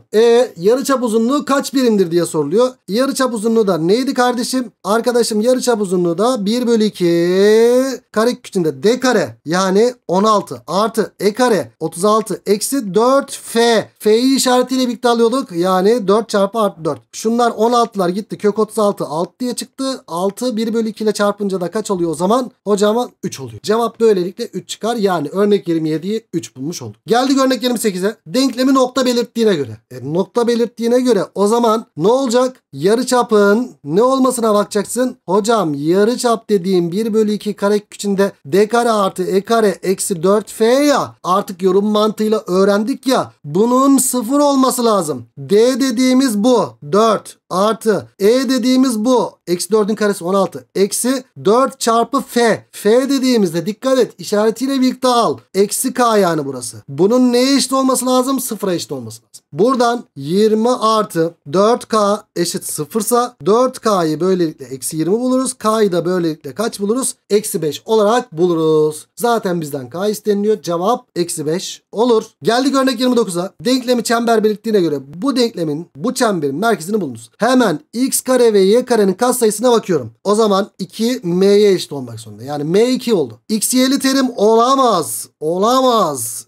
Yarıçap uzunluğu kaç birimdir diye soruluyor. Yarıçap uzunluğu da neydi kardeşim? Arkadaşım yarıçap uzunluğu da 1 bölü 2 karekök içinde d kare yani 16 artı e kare 36 eksi 4f. F'yi işaretiyle birlikte alıyorduk. Yani 4 çarpı artı 4. Şunlar 16'lar gitti. Kök 36 6 diye çıktı. 6 1 bölü 2 ile çarpınca da kaç oluyor o zaman? Hocama 3 oluyor. Cevap böylelikle 3 çıkar. Yani örnek 27'yi 3 bulmuş olduk. Geldik örnek 28'e. Denklemi nokta belirttiğine göre. Nokta belirttiğine göre o zaman ne olacak? Yarıçapın ne olmasına bakacaksın? Hocam yarıçap dediğim 1 bölü 2 karekök içinde d kare artı e kare eksi 4f ya. Artık yorum mantığıyla öğrendik ya. Bunun 0 olması lazım. D dediğimiz bu. 4 artı e dediğimiz bu. Eksi 4'ün karesi 16. Eksi 4 çarpı f. F dediğimizde dikkat et. İşaretiyle birlikte al. Eksi k yani burası. Bunun neye eşit olması lazım? 0'a eşit olması lazım. Buradan 20 artı 4k eşit 0'sa 4k'yı böylelikle eksi 20 buluruz. K'yı da böylelikle kaç buluruz? Eksi 5 olarak buluruz. Zaten bizden k isteniliyor. Cevap eksi 5 olur. Geldik örnek 29'a. Denklemi çember belirttiğine göre bu denklemin, bu çemberin merkezini bulunuz. Hemen x kare ve y karenin katsayısına bakıyorum. O zaman 2 m'ye eşit olmak zorunda. Yani m2 oldu. X y'li terim olamaz.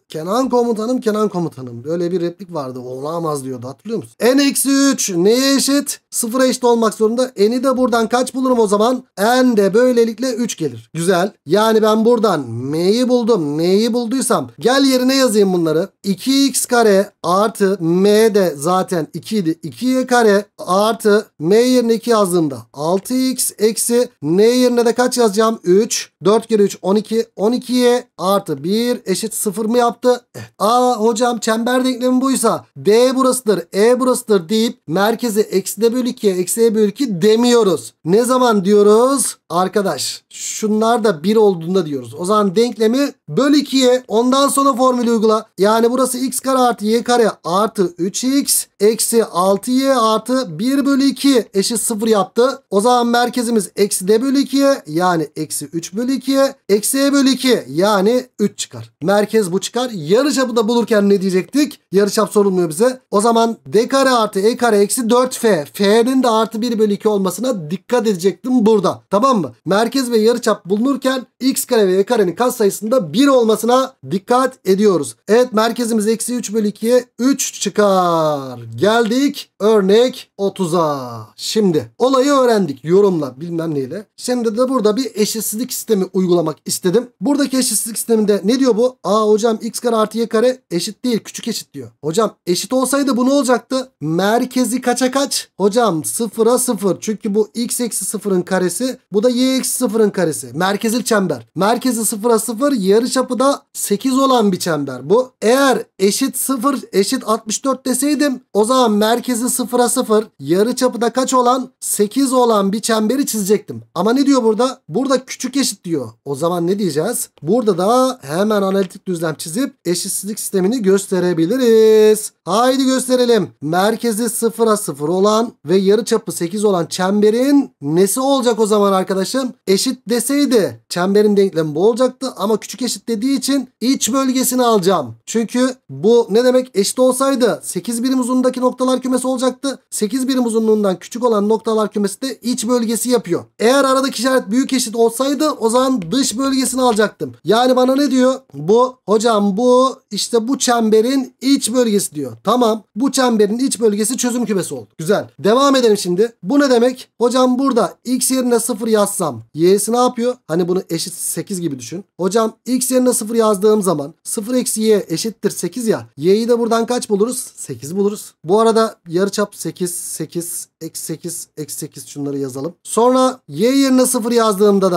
Kenan komutanım, Kenan komutanım. Böyle bir replik vardı. Olamaz diyordu, hatırlıyor musun? N-3 neye eşit? 0'a eşit olmak zorunda. N'i de buradan kaç bulurum o zaman? N de böylelikle 3 gelir. Güzel. Yani ben buradan M'yi buldum. M'yi bulduysam gel yerine yazayım bunları. 2x kare artı M de zaten 2 idi. 2y kare artı M yerine 2 yazdığımda 6x eksi N yerine de kaç yazacağım? 3. 4 kere 3 12. 12y artı 1 eşit 0 mı yaptı? Evet. Aa hocam çember denklemi buysa D burasıdır, E burasıdır deyip merkezi eksi D bölü 2'ye eksi E bölü 2 demiyoruz. Ne zaman diyoruz? Arkadaş şunlar da 1 olduğunda diyoruz. O zaman denklemi böl 2'ye, ondan sonra formülü uygula. Yani burası x kare artı y kare artı 3x eksi 6y artı 1 bölü 2 eşit 0 yaptı. O zaman merkezimiz eksi d bölü 2'ye yani eksi 3 bölü 2'ye eksi e bölü 2 yani 3 çıkar. Merkez bu çıkar. Yarıçapı da bulurken ne diyecektik? Yarıçap sorulmuyor bize. O zaman d kare artı e kare eksi 4f. F'nin de artı 1 bölü 2 olmasına dikkat edecektim burada. Tamam mı? Merkez ve yarıçap bulunurken x kare ve y karenin katsayısında 1 olmasına dikkat ediyoruz. Evet, merkezimiz eksi 3 bölü 2'ye 3 çıkar. Geldik örnek 30'a. Şimdi olayı öğrendik yorumla bilmem neyle. Şimdi de burada bir eşitsizlik sistemi uygulamak istedim. Buradaki eşitsizlik sisteminde ne diyor bu? Aa hocam x kare artı y kare eşit değil, küçük eşit diyor. Hocam eşit olsaydı bu ne olacaktı? Merkezi kaça kaç? Hocam 0'a 0. Çünkü bu x eksi 0'ın karesi, bu da y eksi 0'ın karesi. Merkezil çember. Merkezi 0'a 0, yarıçapı da 8 olan bir çember bu. Eğer eşit 0 eşit 64 deseydim o zaman merkezi 0'a 0, yarıçapı da kaç olan? 8 olan bir çemberi çizecektim. Ama ne diyor burada? Burada küçük eşit diyor. O zaman ne diyeceğiz? Burada da hemen analitik düzlem çizip eşitsizlik sistemini gösterebiliriz. Haydi gösterelim. Merkezi 0'a 0 olan ve yarıçapı 8 olan çemberin nesi olacak o zaman arkadaşım? Eşit deseydi çemberin denklemi bu olacaktı ama küçük eşit dediği için iç bölgesini alacağım. Çünkü bu ne demek? Eşit olsaydı 8 birim uzunluğundaki noktalar kümesi olacaktı. 8 birim uzunluğundan küçük olan noktalar kümesi de iç bölgesi yapıyor. Eğer aradaki işaret büyük eşit olsaydı o zaman dış bölgesini alacaktım. Yani bana ne diyor? Bu hocam bu işte bu çemberin iç bölgesi diyor. Tamam, bu çemberin iç bölgesi çözüm kümesi oldu. Güzel. Devam edelim şimdi. Bu ne demek? Hocam burada x yerine 0 yazsam y'si ne yapıyor? Hani bunu eşit 8 gibi düşün. Hocam x yerine 0 yazdığım zaman 0 eksi y eşittir 8 ya. Y'yi de buradan kaç buluruz? 8 buluruz. Bu arada yarıçap 8, 8, eksi 8, eksi 8 şunları yazalım. Sonra y yerine 0 yazdığımda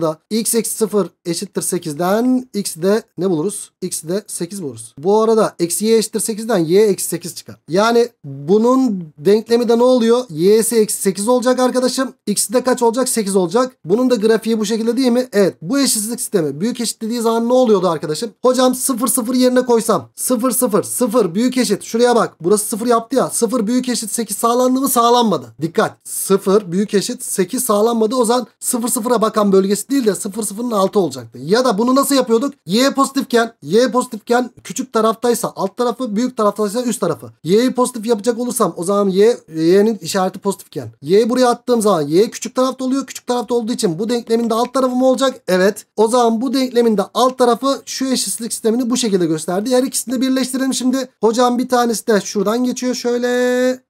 da x eksi 0 eşittir 8'den x de ne buluruz? X de 8 buluruz. Bu arada eksi y eşittir 8'den y eksi 8 çıkar. Yani bunun denklemi de ne oluyor? Y'si eksi 8 olacak arkadaşım. X'i de kaç olacak? 8 olacak. Bunun da grafiği bu şekilde değil mi? Evet. Bu eşitsizlik sistemi büyük eşit dediği zaman ne oluyordu arkadaşım? Hocam 0 0 yerine koysam 0 0 0 büyük eşit. Şuraya bak. Burası 0 yaptı ya. 0 büyük eşit 8 sağlandı mı? Sağlanmadı. Dikkat. 0 büyük eşit 8 sağlanmadı. O zaman 0 0'a bakan bölgesi değil de 0 0'ın altı olacaktı. Ya da bunu nasıl yapıyorduk? Y pozitifken küçük taraftaysa alt tarafı, büyük taraftaysa üst tarafı. Y'yi pozitif yapacak olursam o zaman y'nin işareti pozitifken. Y'yi buraya attığım zaman y küçük tarafta oluyor. Küçük tarafta olduğu için bu denklemin de alt tarafı mı olacak? Evet. O zaman bu denklemin de alt tarafı şu eşitsizlik sistemini bu şekilde gösterdi. Her ikisini de birleştirelim şimdi. Hocam bir tanesi de şuradan geçiyor. Şöyle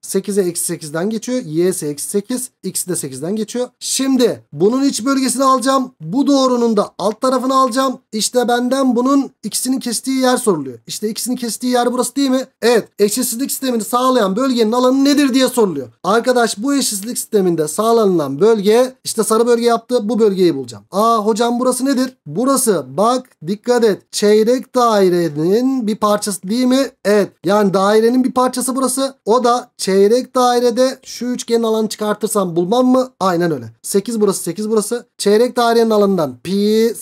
8'e eksi 8'den geçiyor. Y'si eksi 8. X'i de 8'den geçiyor. Şimdi bunun iç bölgesini alacağım. Bu doğrunun da alt tarafını alacağım. İşte benden bunun ikisinin kestiği yer soruluyor. İşte ikisinin kestiği yer burası değil mi? Evet. Eşitsizlik sistemini sağlayan bölgenin alanı nedir diye soruluyor. Arkadaş bu eşitsizlik sisteminde sağlanılan bölge işte sarı bölge yaptı. Bu bölgeyi bulacağım. Aa hocam burası nedir? Burası bak dikkat et. Çeyrek dairenin bir parçası değil mi? Evet. Yani dairenin bir parçası burası. O da çeyrek dairede şu üçgenin alanını çıkartırsam bulmam mı? Aynen öyle. 8 burası 8 burası. Çeyrek dairenin alanından pi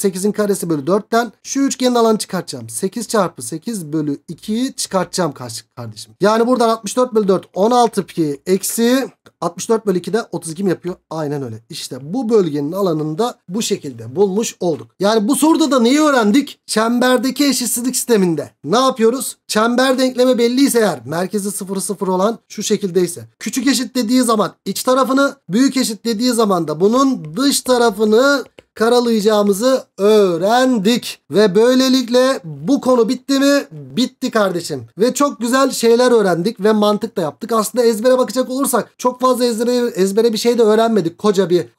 8'in karesi bölü 4'ten şu üçgenin alanını çıkartacağım. 8 çarpı 8 bölü 2'yi çıkartacağım kardeşim. Yani buradan 64 bölü 4 16 pi eksi 64 bölü 2'de 32 mi yapıyor? Aynen öyle. İşte bu bölgenin alanını da bu şekilde bulmuş olduk. Yani bu soruda da neyi öğrendik? Çemberdeki eşitsizlik sisteminde ne yapıyoruz? Çember denklemi belliyse eğer, merkezi 0 0 olan şu şekildeyse, küçük eşit dediği zaman iç tarafını, büyük eşit dediği zaman da bunun dış tarafını karalayacağımızı öğrendik. Ve böylelikle bu konu bitti mi? Bitti kardeşim. Ve çok güzel şeyler öğrendik ve mantık da yaptık. Aslında ezbere bakacak olursak çok fazla ezbere bir şey de öğrenmedik.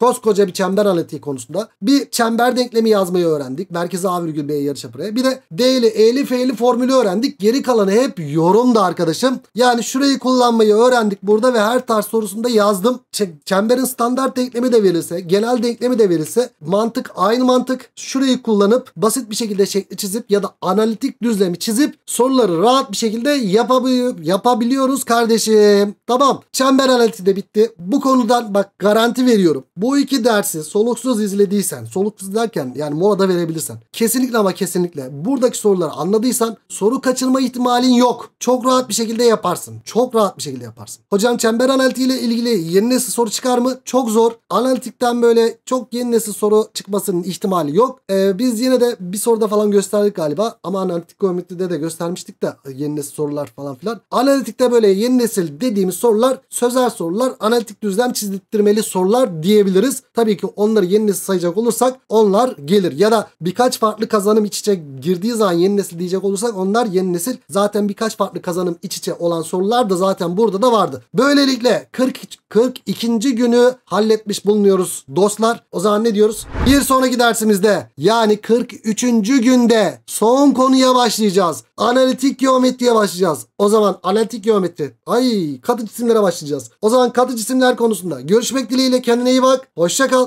Koskoca bir çember analitiği konusunda. Bir çember denklemi yazmayı öğrendik. Merkeze A virgül B'ye yarıçapıra'ya. Bir de D ile E'li F'li formülü öğrendik. Geri kalanı hep yorumda arkadaşım. Yani şurayı kullanmayı öğrendik burada ve her tarz sorusunda yazdım. Çemberin standart denklemi de verilse, genel denklemi de verilse mantık aynı mantık. Şurayı kullanıp basit bir şekilde şekli çizip ya da analitik düzlemi çizip soruları rahat bir şekilde yapabiliyoruz kardeşim. Tamam. Çember analitiği de bitti. Bu konudan bak garanti veriyorum. Bu iki dersi soluksuz izlediysen, soluksuz derken yani molada verebilirsen kesinlikle ama kesinlikle buradaki soruları anladıysan soru kaçırma ihtimalin yok. Çok rahat bir şekilde yaparsın. Çok rahat bir şekilde yaparsın. Hocam çember analitiği ile ilgili yeni nesil soru çıkar mı? Çok zor. Analitikten böyle çok yeni nesil soru çıkmasının ihtimali yok. Biz yine de bir soruda falan gösterdik galiba. Ama analitik geometride de göstermiştik de yeni nesil sorular falan filan. Analitikte böyle yeni nesil dediğimiz sorular sözel sorular, analitik düzlem çizdirtmeli sorular diyebiliriz. Tabii ki onları yeni nesil sayacak olursak onlar gelir. Ya da birkaç farklı kazanım iç içe girdiği zaman yeni nesil diyecek olursak onlar yeni nesil. Zaten birkaç farklı kazanım iç içe olan sorular da zaten burada da vardı. Böylelikle 42. günü halletmiş bulunuyoruz dostlar. O zaman ne diyoruz? Bir sonraki dersimizde yani 43. günde son konuya başlayacağız. Analitik geometriye başlayacağız. O zaman analitik geometri. Katı cisimlere başlayacağız. O zaman katı cisimler konusunda görüşmek dileğiyle kendine iyi bak. Hoşça kal.